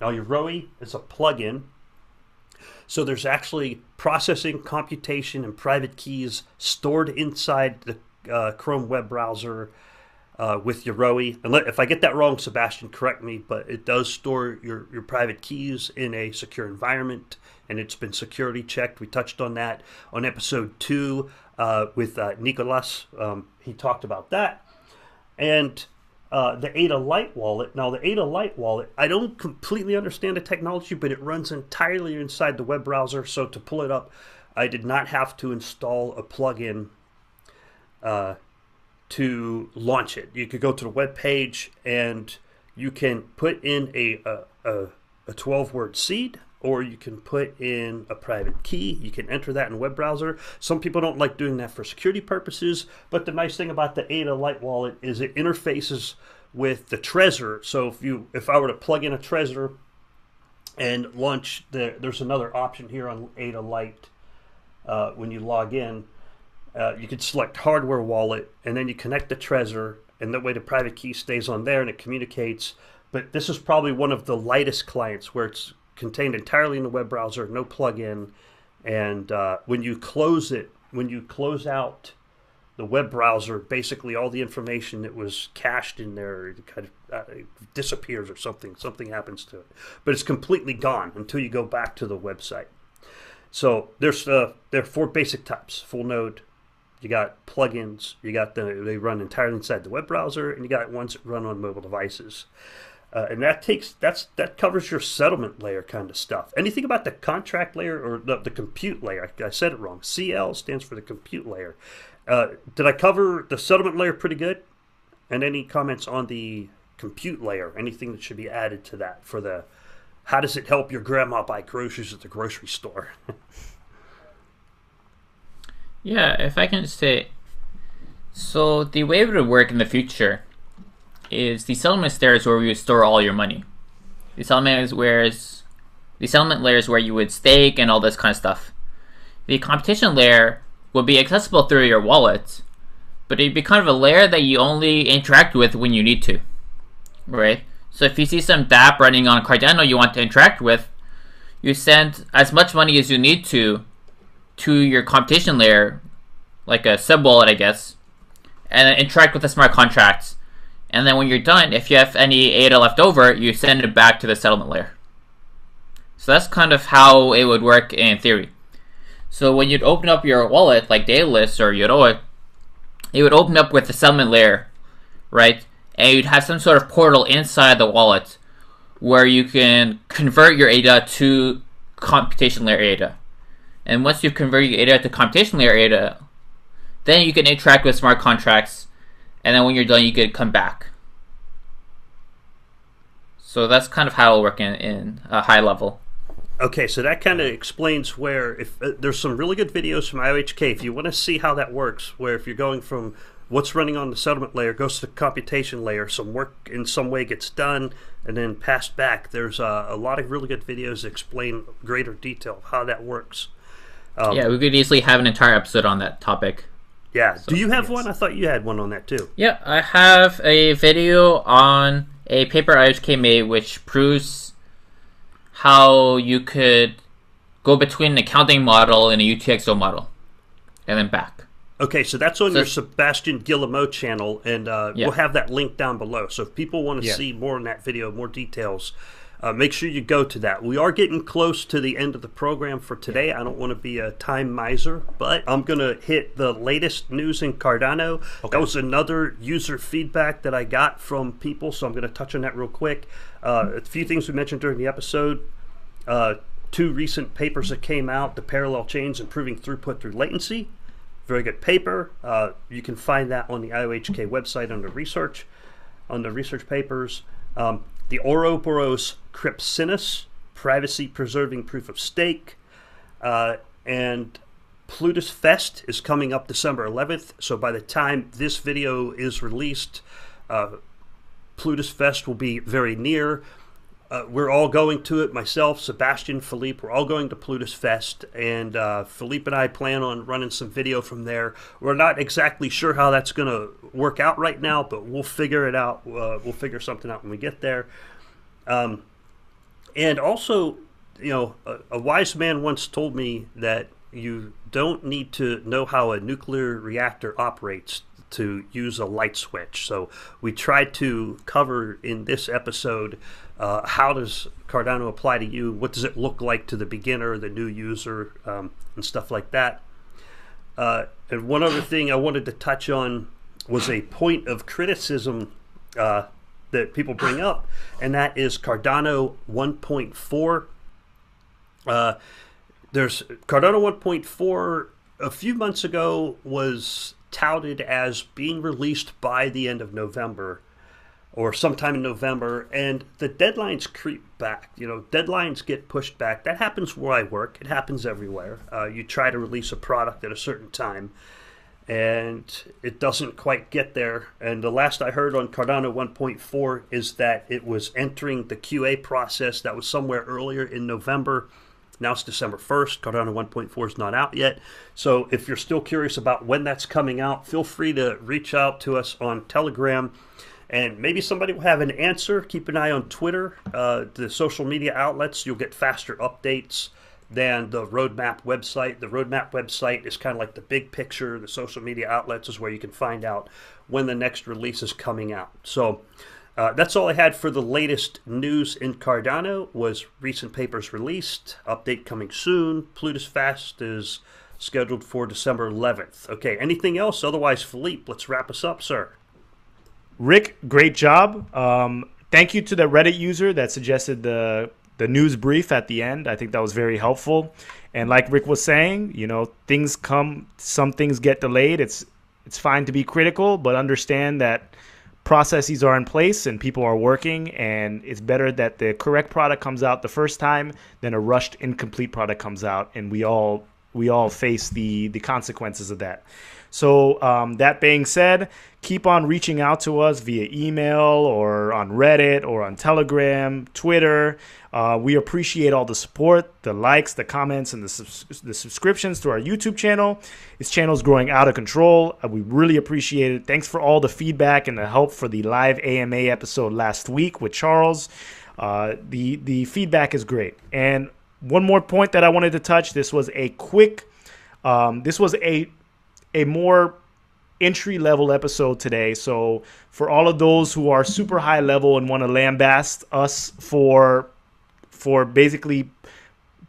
Now Yoroi is a plugin. So there's actually processing, computation, and private keys stored inside the uh, Chrome web browser uh, with Yoroi. And let, if I get that wrong, Sebastian, correct me, but it does store your, your private keys in a secure environment, and it's been security checked. We touched on that on episode two uh, with uh, Nicolas. Um, he talked about that. And Uh, the Ada Lite wallet. Now, the Ada Lite wallet, I don't completely understand the technology, but it runs entirely inside the web browser. So to pull it up, I did not have to install a plugin uh, to launch it. You could go to the web page and you can put in a twelve-word seed, or you can put in a private key. You can enter that in web browser. Some people don't like doing that for security purposes, but the nice thing about the Ada Lite wallet is it interfaces with the Trezor. So if you, if I were to plug in a Trezor and launch, the, there's another option here on Ada Lite uh, when you log in. Uh, you could select hardware wallet, and then you connect the Trezor, and that way the private key stays on there and it communicates. But this is probably one of the lightest clients, where it's contained entirely in the web browser, no plug-in, and uh, when you close it, when you close out the web browser, basically all the information that was cached in there kind of uh, disappears, or something, something happens to it. But it's completely gone until you go back to the website. So there's uh, there are four basic types: full node, you got plugins, you got the they run entirely inside the web browser, and you got ones that run on mobile devices. Uh, and that takes that's that covers your settlement layer kind of stuff. Anything about the contract layer or the, the compute layer? I, I said it wrong. C L stands for the compute layer. Uh, did I cover the settlement layer pretty good? And any comments on the compute layer? Anything that should be added to that for the? How does it help your grandma buy groceries at the grocery store? Yeah, if I can say, so the way it would work in the future is the settlement layer is where we would store all your money. The settlement is where is the settlement layer is where you would stake and all this kind of stuff. The computation layer would be accessible through your wallet, but it'd be kind of a layer that you only interact with when you need to, right? So if you see some dApp running on Cardano you want to interact with, you send as much money as you need to to your computation layer, like a sub wallet, I guess, and interact with the smart contracts. And then when you're done, if you have any A D A left over, you send it back to the settlement layer. So that's kind of how it would work in theory. So when you'd open up your wallet, like Daedalus or Yoroi, it would open up with the settlement layer, right? And you'd have some sort of portal inside the wallet where you can convert your A D A to computation layer A D A. And once you've converted your A D A to computation layer A D A, then you can interact with smart contracts. And then when you're done, you could come back. So that's kind of how it'll work in, in a high level. Okay, so that kind of explains where, if uh, there's some really good videos from I O H K, if you want to see how that works, where if you're going from what's running on the settlement layer goes to the computation layer, some work in some way gets done and then passed back. There's uh, a lot of really good videos that explain greater detail how that works. Um, yeah, we could easily have an entire episode on that topic. Yeah. So, do you have yes. one? I thought you had one on that too. Yeah, I have a video on a paper I H K made which proves how you could go between an accounting model and a U T X O model and then back. Okay, so that's on so, your Sebastian Guillemot channel, and uh, yeah. we'll have that link down below. So if people want to yeah. see more on that video, more details, uh, make sure you go to that. We are getting close to the end of the program for today. I don't want to be a time miser, but I'm going to hit the latest news in Cardano. Okay. That was another user feedback that I got from people, so I'm going to touch on that real quick. Uh, a few things we mentioned during the episode. Uh, two recent papers that came out, the parallel chains improving throughput through latency. Very good paper. Uh, you can find that on the I O H K website under research, on the research papers. Um, the Ouroboros Crypsinus, privacy preserving proof of stake. Uh, and PlutusFest is coming up December eleventh. So by the time this video is released, uh, PlutusFest will be very near. Uh, we're all going to it, myself, Sebastian, Philippe, we're all going to PlutusFest, and uh, Philippe and I plan on running some video from there. We're not exactly sure how that's going to work out right now, but we'll figure it out. Uh, we'll figure something out when we get there. Um, and also, you know, a, a wise man once told me that you don't need to know how a nuclear reactor operates to use a light switch. So we tried to cover in this episode uh, how does Cardano apply to you? What does it look like to the beginner, the new user, um, and stuff like that. Uh, and one other thing I wanted to touch on was a point of criticism uh, that people bring up, and that is Cardano one point four. Uh, there's Cardano one point four a few months ago was touted as being released by the end of November or sometime in November, and the deadlines creep back. You know, deadlines get pushed back. That happens where I work. It happens everywhere. Uh, you try to release a product at a certain time and it doesn't quite get there. And the last I heard on Cardano one point four is that it was entering the Q A process. That was somewhere earlier in November. Now it's December first. Cardano one point four is not out yet. So if you're still curious about when that's coming out, feel free to reach out to us on Telegram. And maybe somebody will have an answer. Keep an eye on Twitter, uh, the social media outlets. You'll get faster updates than the roadmap website. The roadmap website is kind of like the big picture. The social media outlets is where you can find out when the next release is coming out. So Uh, that's all I had for the latest news in Cardano. Was recent papers released, update coming soon. PlutusFest is scheduled for December eleventh. Okay, anything else? Otherwise, Philippe, let's wrap us up, sir. Rick, great job. Um, thank you to the Reddit user that suggested the the news brief at the end. I think that was very helpful. And like Rick was saying, you know, things come, some things get delayed. It's it's fine to be critical, but understand that processes are in place and people are working, and it's better that the correct product comes out the first time than a rushed, incomplete product comes out, and we all we all face the the consequences of that. So um, that being said, keep on reaching out to us via email or on Reddit or on Telegram, Twitter. Uh, we appreciate all the support, the likes, the comments, and the, subs the subscriptions to our YouTube channel. This channel is growing out of control. Uh, we really appreciate it. Thanks for all the feedback and the help for the live A M A episode last week with Charles. Uh, the, the feedback is great. And one more point that I wanted to touch. This was a quick, um, this was a, a more entry-level episode today. So for all of those who are super high level and want to lambast us for for basically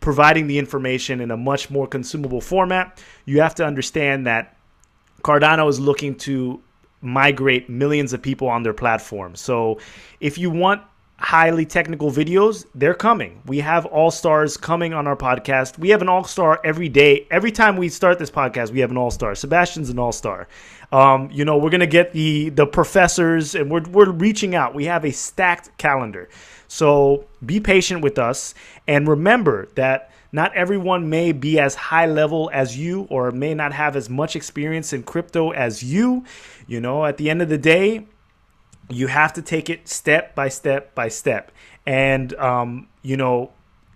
providing the information in a much more consumable format, you have to understand that Cardano is looking to migrate millions of people on their platform. So if you want highly technical videos, they're coming. We have all-stars coming on our podcast. We have an all-star every day. Every time we start this podcast, we have an all-star. Sebastian's an all-star. Um, you know, we're going to get the the professors, and we're, we're reaching out. We have a stacked calendar. So be patient with us, and remember that not everyone may be as high level as you or may not have as much experience in crypto as you. You know, at the end of the day, you have to take it step by step by step. And, um, you know,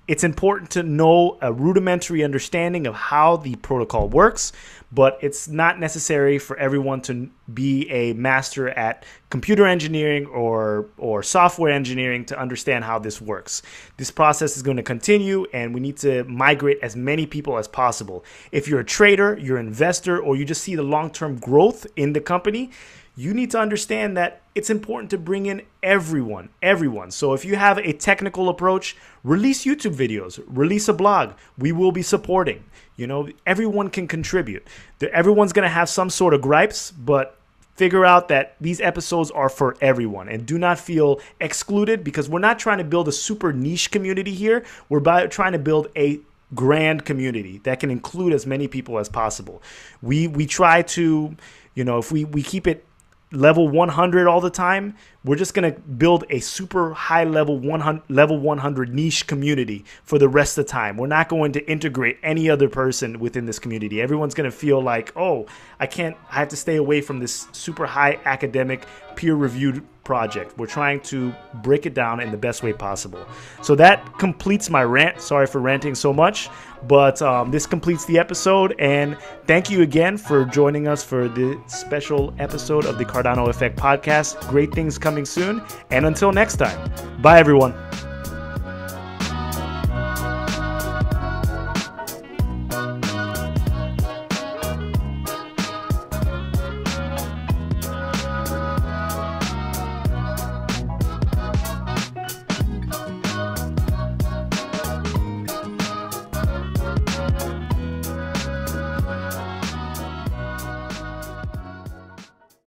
it's important to know a rudimentary understanding of how the protocol works, but it's not necessary for everyone to be a master at computer engineering or, or software engineering to understand how this works. This process is going to continue, and we need to migrate as many people as possible. If you're a trader, you're an investor, or you just see the long-term growth in the company, you need to understand that it's important to bring in everyone, everyone. So if you have a technical approach, release YouTube videos, release a blog. We will be supporting. You know, everyone can contribute. Everyone's going to have some sort of gripes, but figure out that these episodes are for everyone and do not feel excluded, because we're not trying to build a super niche community here. We're by trying to build a grand community that can include as many people as possible. We we try to, you know, if we, we keep it level one hundred all the time, we're just going to build a super high level one hundred level one hundred niche community for the rest of the time. We're not going to integrate any other person within this community. Everyone's going to feel like, oh, I can't, I have to stay away from this super high academic peer-reviewed project. We're trying to break it down in the best way possible. So that completes my rant. Sorry for ranting so much, but um, this completes the episode. And thank you again for joining us for the special episode of the Cardano Effect podcast. Great things coming soon. And until next time, bye everyone.